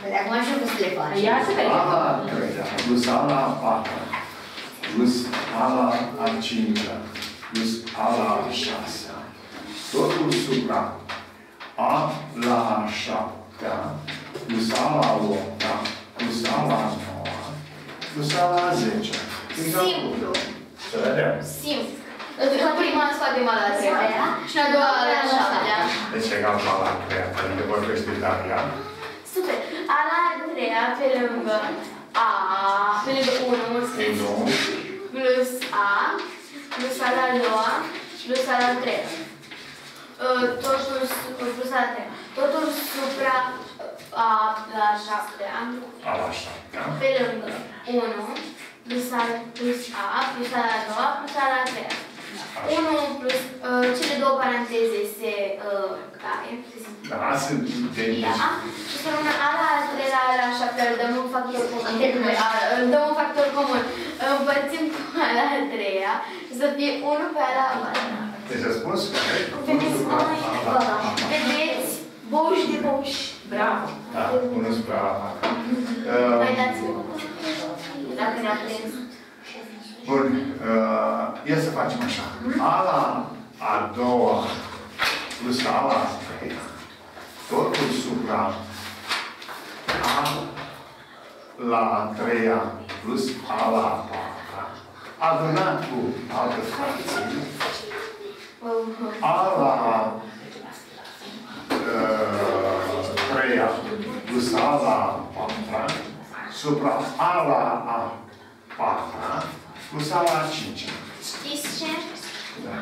Păi acum așa cum să le faci. Ia să vedem. A la a treia, plus a la a patra, plus a la a cincea, plus a la a șasea, totul supra a la a șaptea, plus a la a opta, plus a la a noua, plus a la a zecea. Simplu. Să vedem. Simplu. În prima scoatem a la treia și în a doua a la șaptea. Deci egal cu a la treia, adică vorbește Italia. Super. A la treia pe lângă a, pe lângă 1, plus a, plus a la doua, plus a la treia. Totul supra a la șaptea. A la șaptea. Pe lângă 1. Plus a, plus a la doua, plus a la treia. 1 plus... cele două paranteze se taie. Da, sunt deja. Și să rămână a la treia, a la șaptea, îl dăm un factor comun. Îl dăm un factor comun. Împărțim cu a la treia, să fie 1 pe a la patra. Deci răspunsul? Vedeți, Boși de boși. Bravo! Da, bună sprava. Mai dați-mi dacă ne-a prins. Bun. Ia să facem așa. Ala a doua plus ala a treia. Totul supra ala a treia plus ala a patra. Adunat cu altă fracție. Ala treia plus a la patra supra a la patra plus a la cincea. Știți ce? Da.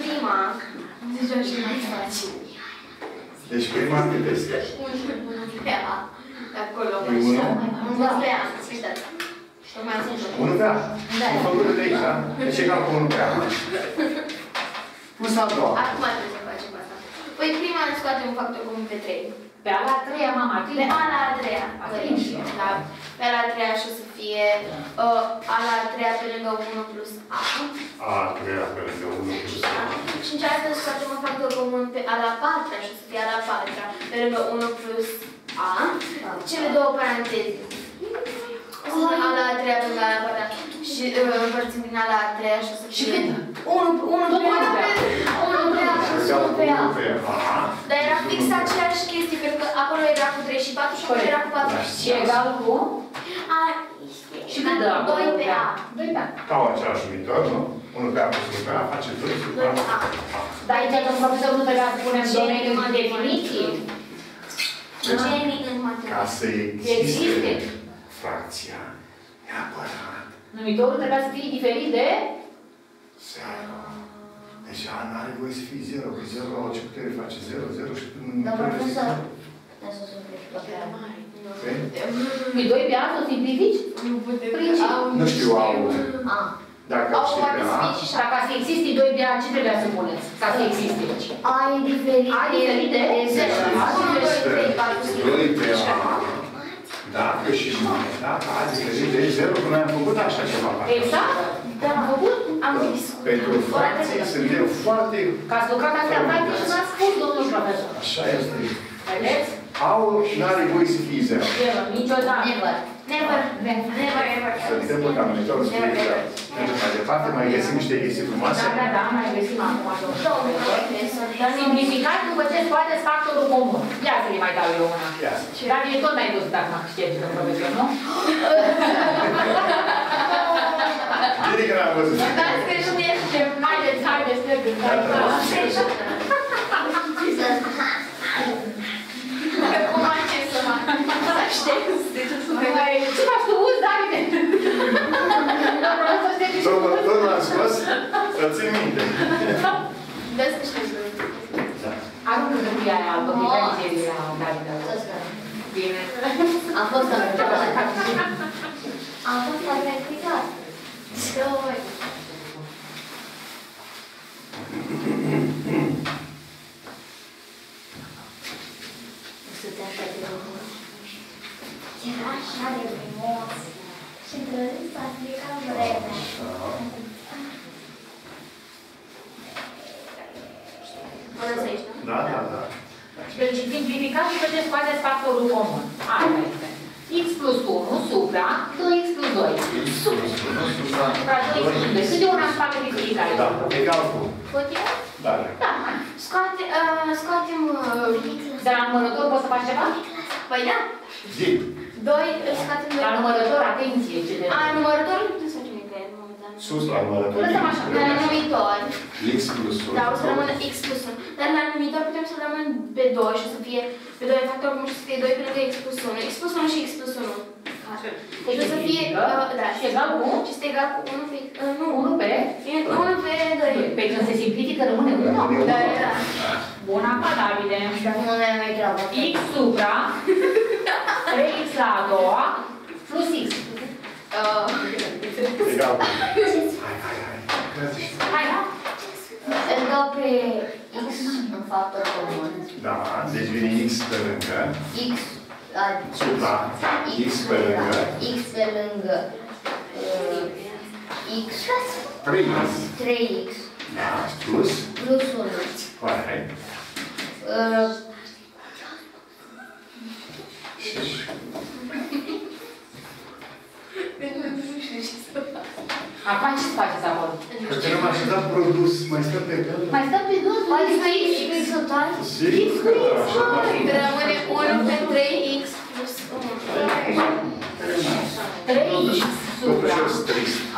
Prima deja și mai facem. Deci prima cât este? 1 pe a. De acolo. E 1? Da. Pe a. Uitați. 1 pe a? Da. E făcută de aici, da? Deci egal cu 1 pe a. Plus a doua. Acum trebuie să facem asta. Păi prima ne scoatem un factor comun pe 3. Pe ala a treia, mama, pe ala a treia. Da. Pe ala a treia și o să fie ala a treia pe lângă 1 plus a. Ala a treia pe lângă 1 plus a. Și în cealaltă să facem un factor comun pe ala a patra și o să fie ala a patra pe lângă 1 plus a. Cele două paranteze. Ala a treia pe lângă ala a patra și împărțim din ala a treia și o să fie 1 pe a. Dar era fix aceeași chestie, pentru că acolo era cu 3 și 4 și acolo era cu 4 și 5. Egal cu? Și când 2 pe a. 2 pe a. Ca o aceeași uimitor, nu? 1 pe a plus 1 pe a face 2 pe a. Dar aici când profesorul nu trebuia să punem domeniul în definiție. Ce e mic în matematică? Ca să existe fracția neapărat. Numitorul trebuia să fie diferit de? Zero. Deci A n-are voie să fie 0, că 0 la orice putere face 0, 0 și nu trebuie. Dar profesor, trebuie să simplifici. Pe A mare. Cu 2 pe A să simplifici? Nu putem. Nu știu A-ul. Dacă A poate să fie și A. Ca să existe 2 pe A, ce trebuia să puneți? Ca să existe. A e diferit. A e diferit de? Există 2 pe A. Dacă și mai, da? A diferit de 0, că noi am făcut așa ceva. Exact? Dar am făcut? Am zis. Pentru fracții suntem foarte... Că ați lucrat astea fracții și n-ați spus, domnul profesor. Așa este. Vedeți? Aul n-are voie să fie 0. Niciodată. Never. Never. Never ever. Să vedem că am meritorul să fie 0. Pentru mai departe mai găsim niște chestii frumoase. Da, da, da, mai găsim acum. Domnul profesor, simplificați după ce scoateți factorul comun. Ia să-i mai dau eu una. Dar eu tot n-ai dus dacă m-am știut, domnul profesor, nu? Bine că n-am văzut. Dați că nu este mai de țară de străbun. Cum am ce să mă aștept? Ce faci tu? Uzi, Davide? Tot l-am scos, să țin minte. Vezi că știu. Aruncă căpia aia albă, mi-a zis la Davide. Bine. Am fost să mergem. Am fost să mergem. Doi. Să te așa de rău. Era așa de frumos. Și găsit s-a stricat vremea. Părăsești, nu? Da, da, da. Deci simplificat și puteți face factorul comun. Asta este. X plus 1 supra 2x plus 2. Supra 2x plus 2. Câte ori am spate simplificare? Da, egal cu. Putem? Da. Da, hai. Scoatem... De la numărător poți să faci ceva? Păi da. Zic. 2, scoatem 2. La numărător, atenție, ce de... A, numărătorul nu putem să facem nicăieri în momentan. Sus la numărător. Lăsăm așa, la numitor. X plus 1. Da, o să rămână X plus 1. Dar la numitor putem să rămân pe 2 și o să fie... Pe 2 factor cum și să fie 2 pe lângă X plus 1. X plus 1 și X plus 1. Deci o să fie... Da, și egal cu? Și este egal cu 1 pe... Nu, 1 pe... 1 pe 2. Păi când se simplifică rămâne 1. Da, da. Bun, apa, Davide. Și acum nu ne-am mai treabă. X supra 3x la a doua plus X. Egal cu... Hai, hai, hai. Hai, da? Îl dau pe X în factor comun. Da, deci vine X pe lângă. X. Supra X pe lângă X 3X plus 1. Corect. Pentru că nu știu ce să fac. Acum ce faceți acolo? Că te am așezat produs. Mai stă pe gând? Mai stă pe gând? Mai stă X în total? X plus 1. Rămâne 1 pe 3X plus 1. 3X.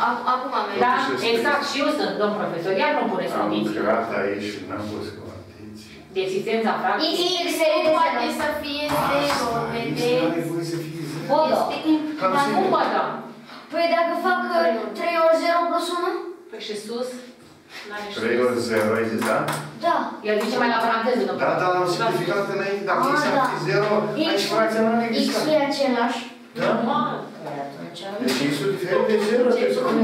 Acum am da, exact. Și eu sunt, domn profesor. Iar nu puneți condiții. Am lucrat aici și n-am fost cu condiții. Deficiența practică. X poate să fie 0 pe 3. Bă, da. Dar cum bă, da? Păi dacă fac 3 ori 0 plus 1? Păi și sus? 3 ori 0, ai zis, da? Da. El zice mai la paranteză, nu? Da, dar am simplificat înainte. Dacă X ar fi 0, aici fracția nu ne-a existat. X-ul e același. Da? Deci X-ul diferit de 0, trebuie să luăm.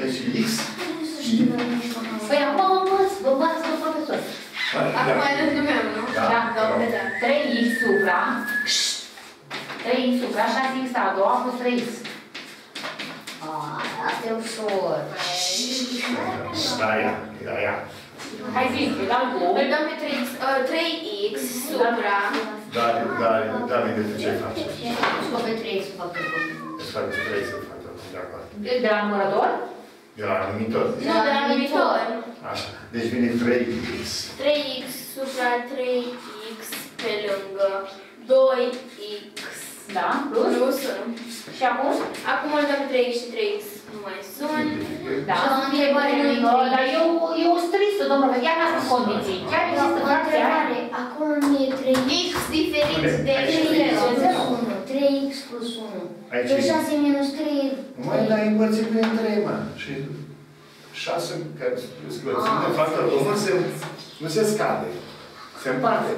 Deci X? Nu se știu, dar nu știu. Păi acum mă învăț, vă învăț cu profesor. Acum ai rând numeam, nu? Da. 3X supra... 3x supra 6x a doua plus 3x. Asta e ușor. Da, ia. Hai zi, îl dăm pe 3x supra... David, de ce faci? Scoa pe 3x să fac tot. Să fac 3x să fac tot, de acord. De la numărător? De la numitor. Nu, de la numitor. Așa, deci vine 3x. 3x supra 3x pe lângă 2x. Da, plus. Și acum? Acum îl dăm 3x și 3x nu mai sunt. Da, dar eu sunt tristă, domnule, chiar n-am spus condiții. Chiar există fracția aia. Acum e 3x diferit de 3x plus 1. De 6 minus 3. Măi, dar împărțit prin 3, mă. Și 6, că sunt de fapt, nu se scade. Se împarte.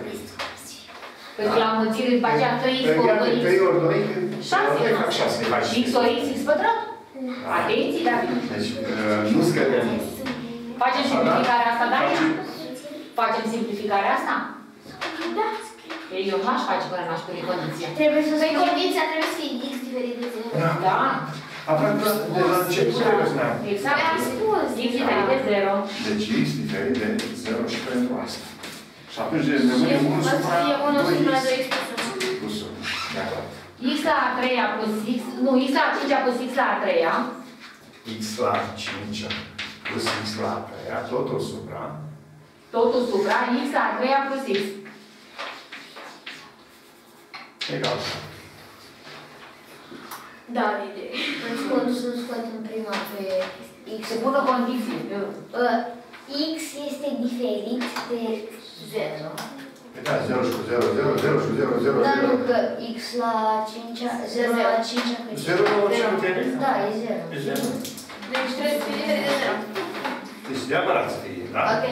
Pentru că la mulțire după aceea 3x cu o x. 3 ori 2, 6. X ori x pătrat? Atenție, da. Deci nu scădem. Facem simplificarea asta, da? Facem simplificarea asta? Da. Eu n-aș face până n-aș pune condiția. Trebuie să spui condiția, trebuie să fie x diferit de 0. Da. Aproape de la început trebuie să ne-am. Exact, am spus. X diferit de 0. Deci x diferit de 0 și pentru asta. Și atunci rămâne 1 supra 2x plus 1. X la a 3-a plus X, nu, X la a 5-a plus X la a 3-a. X la a 5-a plus X la a 3-a, totul supra. Totul supra, X la a 3-a plus X. Egal. Da, Lide. Deci când sunt scoate în prima pe X. Se bună condiție. X este diferit de 0. Da, 0 și cu 0, 0, 0 și cu 0, 0, 0. Dar nu că X la 5-a, 0 la 5-a, că 0 la 5-a. Da, e 0. E 0. Deci trebuie să fie de 0. Deci neapărat să fie, da? Ok.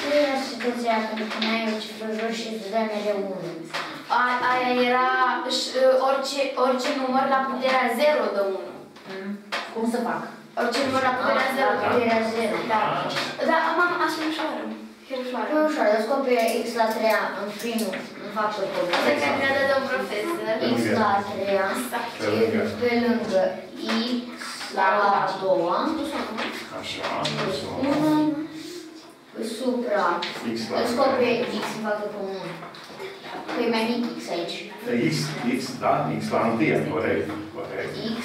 Trebuie la situația când puneai o cifră jos și îți dai mereu 1. Aia era orice număr la puterea 0 dă 1. Cum să fac? Orice număr la puterea 0 dă 0. Da. Dar am spus ușoară. Nu ușor, eu scopie X la 3-a în primul, în faptul că asta e care ne-a dat un profesor. X la 3-a pe lângă X la 2-a plus 1 supra, eu scopie X în faptul că 1. Că e mai mic X aici. X, da, X la 1-a, corect. X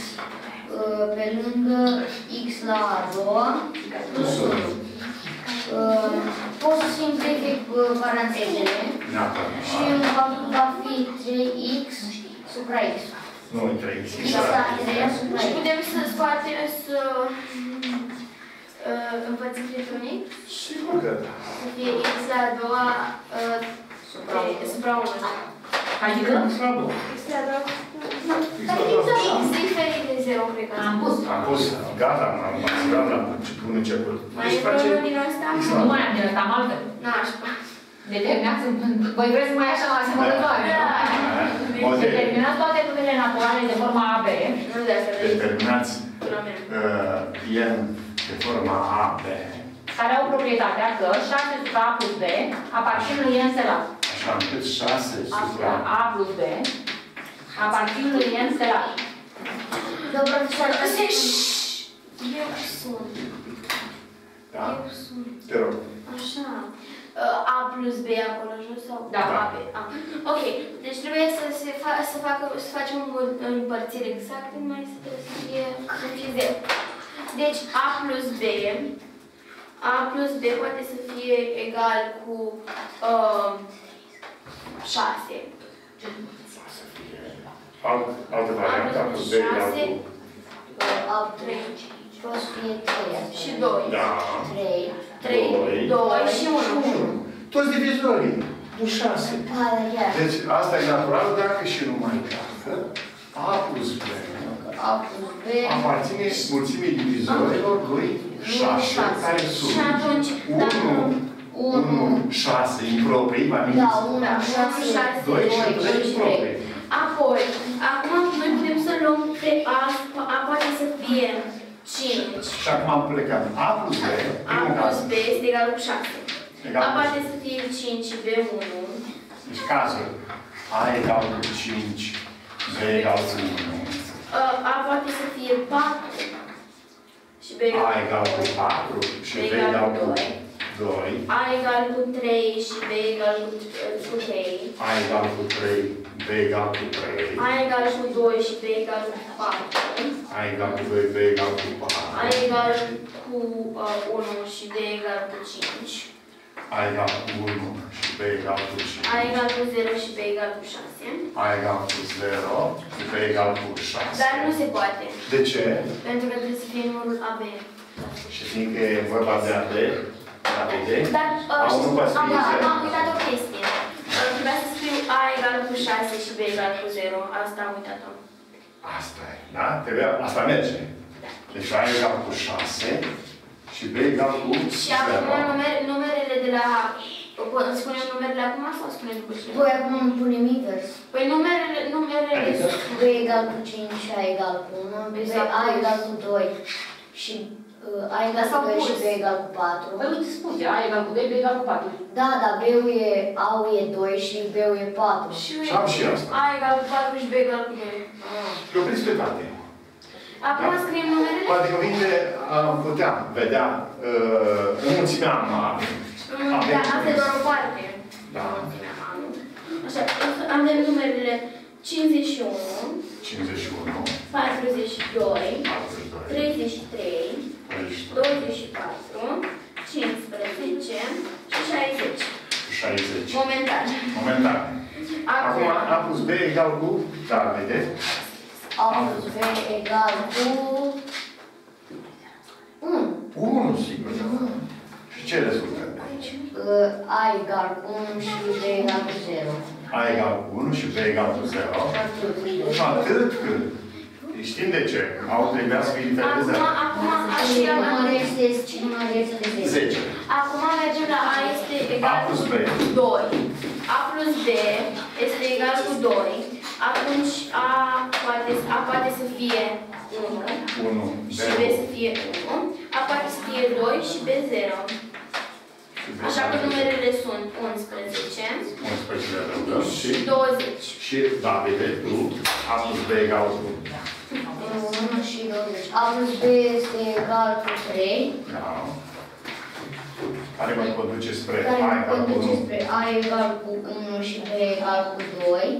pe lângă X la 2-a plus 1. Pot să simplific parantezele și va fi 3x supra x. Nu, 3x. Și putem să scoatem să împărțim prin un x? Sigur că da. Să fie x la a doua supra 1. Adică? X la a doua. X diferit de 0, cred că am pus. Am pus. Gata, am pus. Bun început. Mai e problema din ăsta? Nu mai am din ăsta, am altă. De terminați, voi vreți să mai așa o asemănătoare. De terminați toate numele naturale de forma AB. De terminați N de forma AB. Care au proprietatea că 6 supra A plus B aparțin lui N selat. Așa încât 6 supra A plus B aparțin lui N selat. Domnul profesor, eu sunt. Da? Eu sunt. Te rog. Așa. A plus B acolo jos sau da, AB. A. Ok, deci trebuie să facem o împărțire exactă, mai să fie suficient. Deci A plus B, A plus B poate să fie egal cu 6. Altă variantă, A plus B egal cu... A 3, poate să fie 3. Și 2. Da. 3, 2 și 1. Toți divizorii. Nu 6. Deci asta e natural dacă și numai dacă A plus B aparține mulțimii divizorilor lui 6, care sunt 1, 6 improprii, mai bine. Da, 1, 6, 2 și 3 proprii. Apoi, acum noi putem să luăm pe A poate să fie 5. Și acum am plecat A plus B. A plus B este egal cu 6. A poate să fie 5 și B 1. Deci cazul A egal cu 5, B egal cu 1. A poate să fie 4 și B egal cu 2. A egal cu 4 și B egal cu 2. A egal cu 3 și B egal cu 3. A egal cu 3, B egal cu 3. A egal cu 2 și B egal cu 4. A egal cu 2, B egal cu 4. A egal cu 1 și B egal cu 5. A egal cu 1 și B egal cu 5. A egal cu 0 și B egal cu 6. A egal cu 0 și B egal cu 6. Dar nu se poate. De ce? Pentru că trebuie să fie numărul AB. Și fiindcă e vorba de AB, dar am uitat o chestie. Trebuia să scriu A egal cu 6 și B egal cu 0. Asta am uitat-o. Asta e, da? Asta merge. Deci A egal cu 6. Și B egal cu 0. Și acum numerele de la... Spunem numerele acum sau spunem după ce? Voi acum îmi punem invers. Păi numerele... B egal cu 5 și A egal cu 1. A egal cu 2 și A egal cu 2 și B egal cu 4. Păi nu te spune, A egal cu 2, B egal cu 4. Da, dar B-ul e... A-ul e 2 și B-ul e 4. Și am și asta. A egal cu 4 și B egal cu 2. Le opriți pe toate. Acum scriem numerele? Poate că minte puteam vedea înmulțimea mare. Da, asta e doar o parte. Da. Așa, am de numerele 51, 42, 33, 24, 15 și 60. Momentan. Momentan. Acum A plus B egal cu... Da, vedeți? A plus B egal cu 1. 1, sigur. Și ce rezultă? A egal cu 1 și B egal cu 0. A egal cu 1 și B egal cu 0. Și atât cât. Știm de ce? Au trebuit să fie interzele. Acum așa... 10. Acum mergem la A este egal cu 2. A plus B este egal cu 2. Atunci A poate să fie 1 și B să fie 1. A poate să fie 2 și B 0. Așa că numerele sunt 11 și 20. Și da, vedeți tu, A plus B egal cu 1 și 20. A plus B este egal cu 3. Care mă conduce spre A egal cu 1 și B egal cu 2.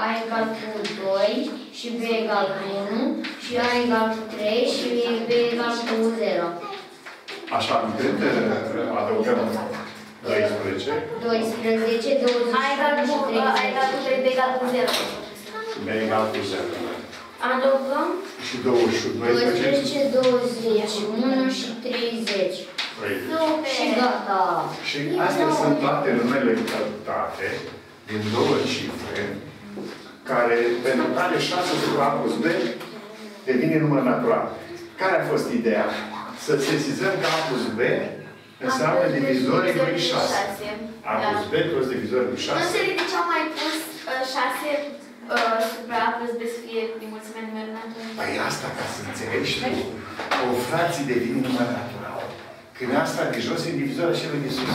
A egal cu 2 și B egal cu 1 și A egal cu 3 și B egal cu 0. Așa, încât adăugăm 12, 20, A egal cu 3, B egal cu 0. B egal cu 0. Adăugăm? Și 12, 21 și 30. Și gata. Și astea sunt toate numerele căutate. Din 2 cifre, care pentru tale 6 sub A plus B devine număr natural. Care a fost ideea? Să sesizăm că A plus B înseamnă divizorii lui 6. A plus B plus divizorii lui 6. Nu se ridice, am mai pus 6 sub A plus B să fie din mulțimea numărul natural. Păi asta, ca să înțelegi tu, o frație devine număr natural. Când asta de jos e divizorul celui de sus.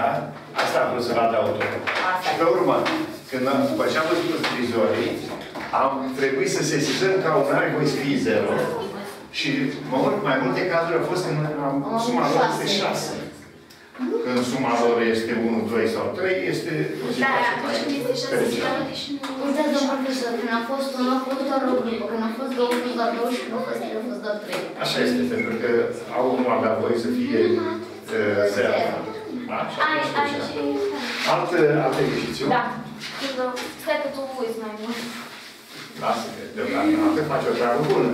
Da? Asta am vrut să vadă autorul. Și pe urmă, când după ce am văzut divizorii, am trebuit să sesizăm că unul are voie să fie 0, Și mai multe cazuri au fost în suma lor este 6. Când suma lor este 1, 2 sau 3, este posibil. Dar atunci când este 6, și nu... Uitați, domnul profesor, când a fost un loc, doar o grupă. Când a fost 2, nu doar 2 și nu a fost doar 3. Așa este, pentru că au nu avea voie să fie zero. Alt exercițiu? Da. Cred că tu uiți mai mult. Lasă-te, deocamdată faci o treabă bună.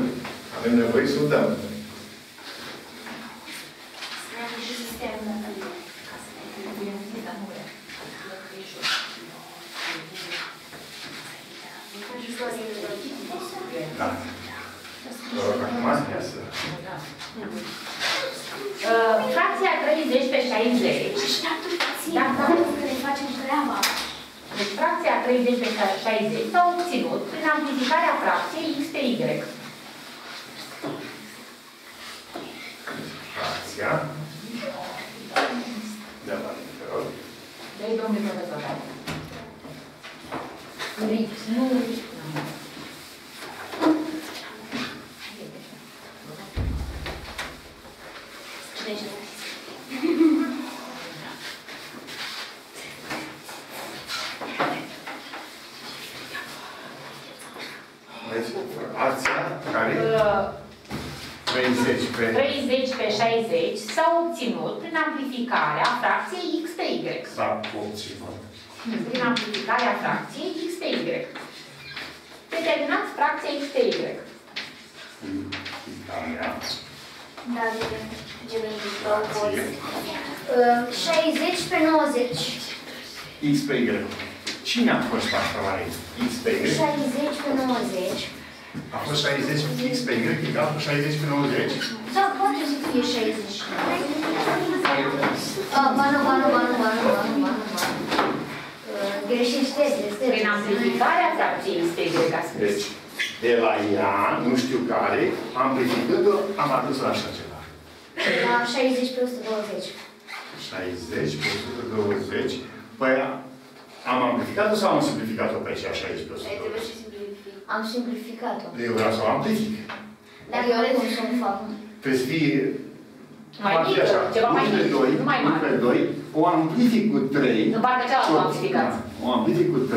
Avem nevoie să o dăm. Da. Vă rog, acum ați vrea să... Fracția 30 pe 60. Dacă că le facem treaba. Deci, fracția 30 pe 60 s-a obținut prin amplificarea fracției x pe y. Fracția... Da, vă rog. Dă-i, domnule profesor, da. Nu... s-a obținut prin amplificarea fracției x pe y. S-a obținut. Prin amplificarea fracției x pe y. Determinați fracția x pe y. Da, de fracție. 60 pe 90. X pe y. Cine a fost asta la x pe y? 60 pe 90. A fost 60 x pe y egal cu 60 pe 90? Sau poate să fie 60. Greșește. Prin amplificarea fracției x pe y. Deci, de la ea, nu știu care, amplificând-o, am adus la așa ceva. La 60 pe 120. 60 pe 120. Păi, am amplificat-o sau am simplificat-o pe aceea 60 pe 120? Am simplificat-o. Eu vreau să o amplific. Dar eu le cum să o fac. Trebuie să fie... Mai mică, ceva mai mică. 1 pe 2, o amplific cu 3. Nu parcă cealaltă o amplificați. O amplific cu 3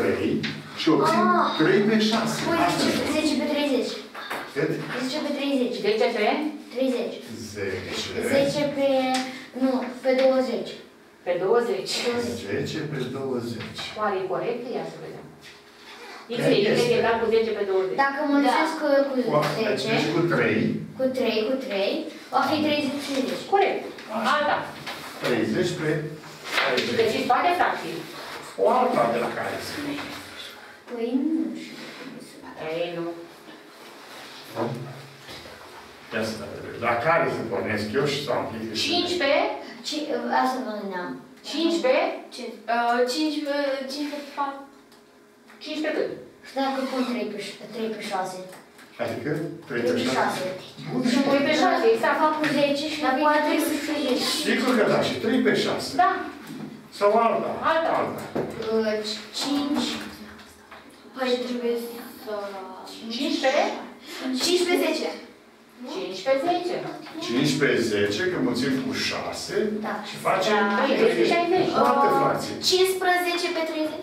și obțin 3 pe 6. Păi 10 pe 30. Cât? 10 pe 30. 10 pe? 30. 10 pe... Nu, pe 20. Pe 20. 10 pe 20. Oare e corect? Ia să vedem. X pe y egal cu 10 pe 20. Dacă mulțesc cu 10... Deci cu 3. Cu 3, cu 3. Va fi 30. Corect. Alta. 30 pe... Deci e toate fracții. O alta de la care să ne... Păi nu știu. Ei, nu. Ia să vedem. La care să pornesc eu și să amplific? 5 pe... Asta vă gândeam. 5 pe... 5 pe 4. 5 pe cât? Dacă pun 3 pe 6. Adică? 3 pe 6. Și 3 pe 6, exact. Fac cu 10 și la 4 pe 6. Sigur că da, și 3 pe 6. Da. Sau alta? Alta. 5. Păi trebuie să... 5 pe? 5 pe 10. 5 pe 10. 5 pe 10, că mulțim cu 6. Da. Și facem 4 fracții. 15 pe 30.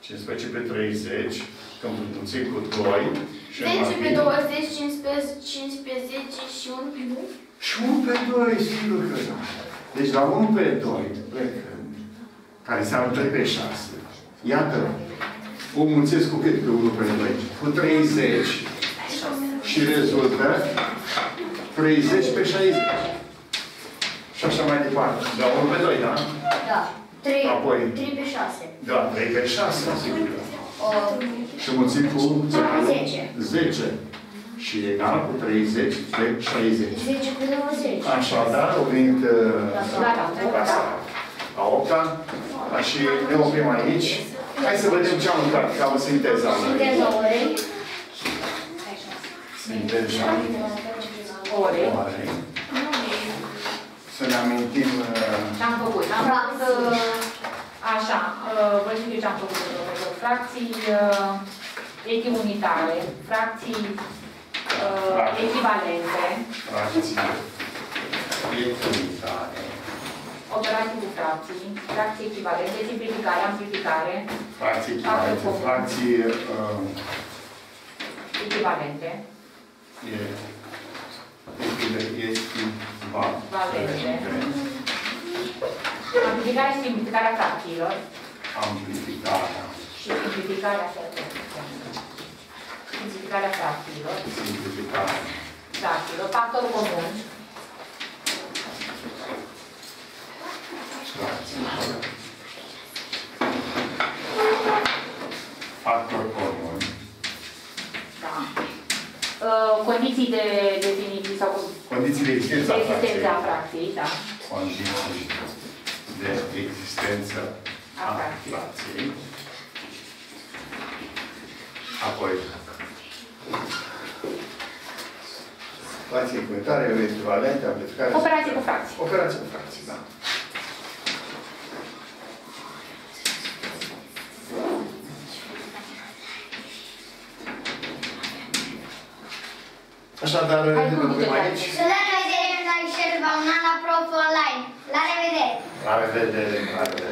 15 pe 30, când mulțim cu 2 și 10 pe 20, 15 pe 10 și 1 pe 2? Și 1 pe 2, sigur că da. Deci la 1 pe 2 plecăm, care înseamnă 3 pe 6. Iată, o mulțesc cu cât pe 1 pe 2? Cu 30 și rezultă 30 pe 60. Și așa mai departe. La 1 pe 2, da? Da. 3 pe 6. Da, 3 pe 6, sigur. Și mulțim cu 10. Și egal cu 30 pe 60. 10 cu 20. Așadar, oprim la 8-a. Și ne oprim aici. Hai să vedem ce am lucrat, ca o sinteză. Sinteza orei. Sinteza orei. Să ne amintim... Ce-am făcut? Am făcut... Așa, vă știu eu ce-am făcut. Fracții echiunitare, fracții echivalente, operații cu fracții, fracții echivalente, simplificare, amplificare, fracții echivalente, fracții echivalente, amplificarea și simplificarea fracțiilor, amplificarea și simplificarea fracțiilor, factor comun, factor comun, da. Condiții de definiție sau condiții de existență a fracției, da. Condiții de existență a fracției. Apoi operații ecumentare, echivalente, amplificare. Operații cu fracții. Operații cu fracții, da. Așadar, ne vedem aici. Să dăm vedere la șerba una la profulonline. La revedere! La revedere!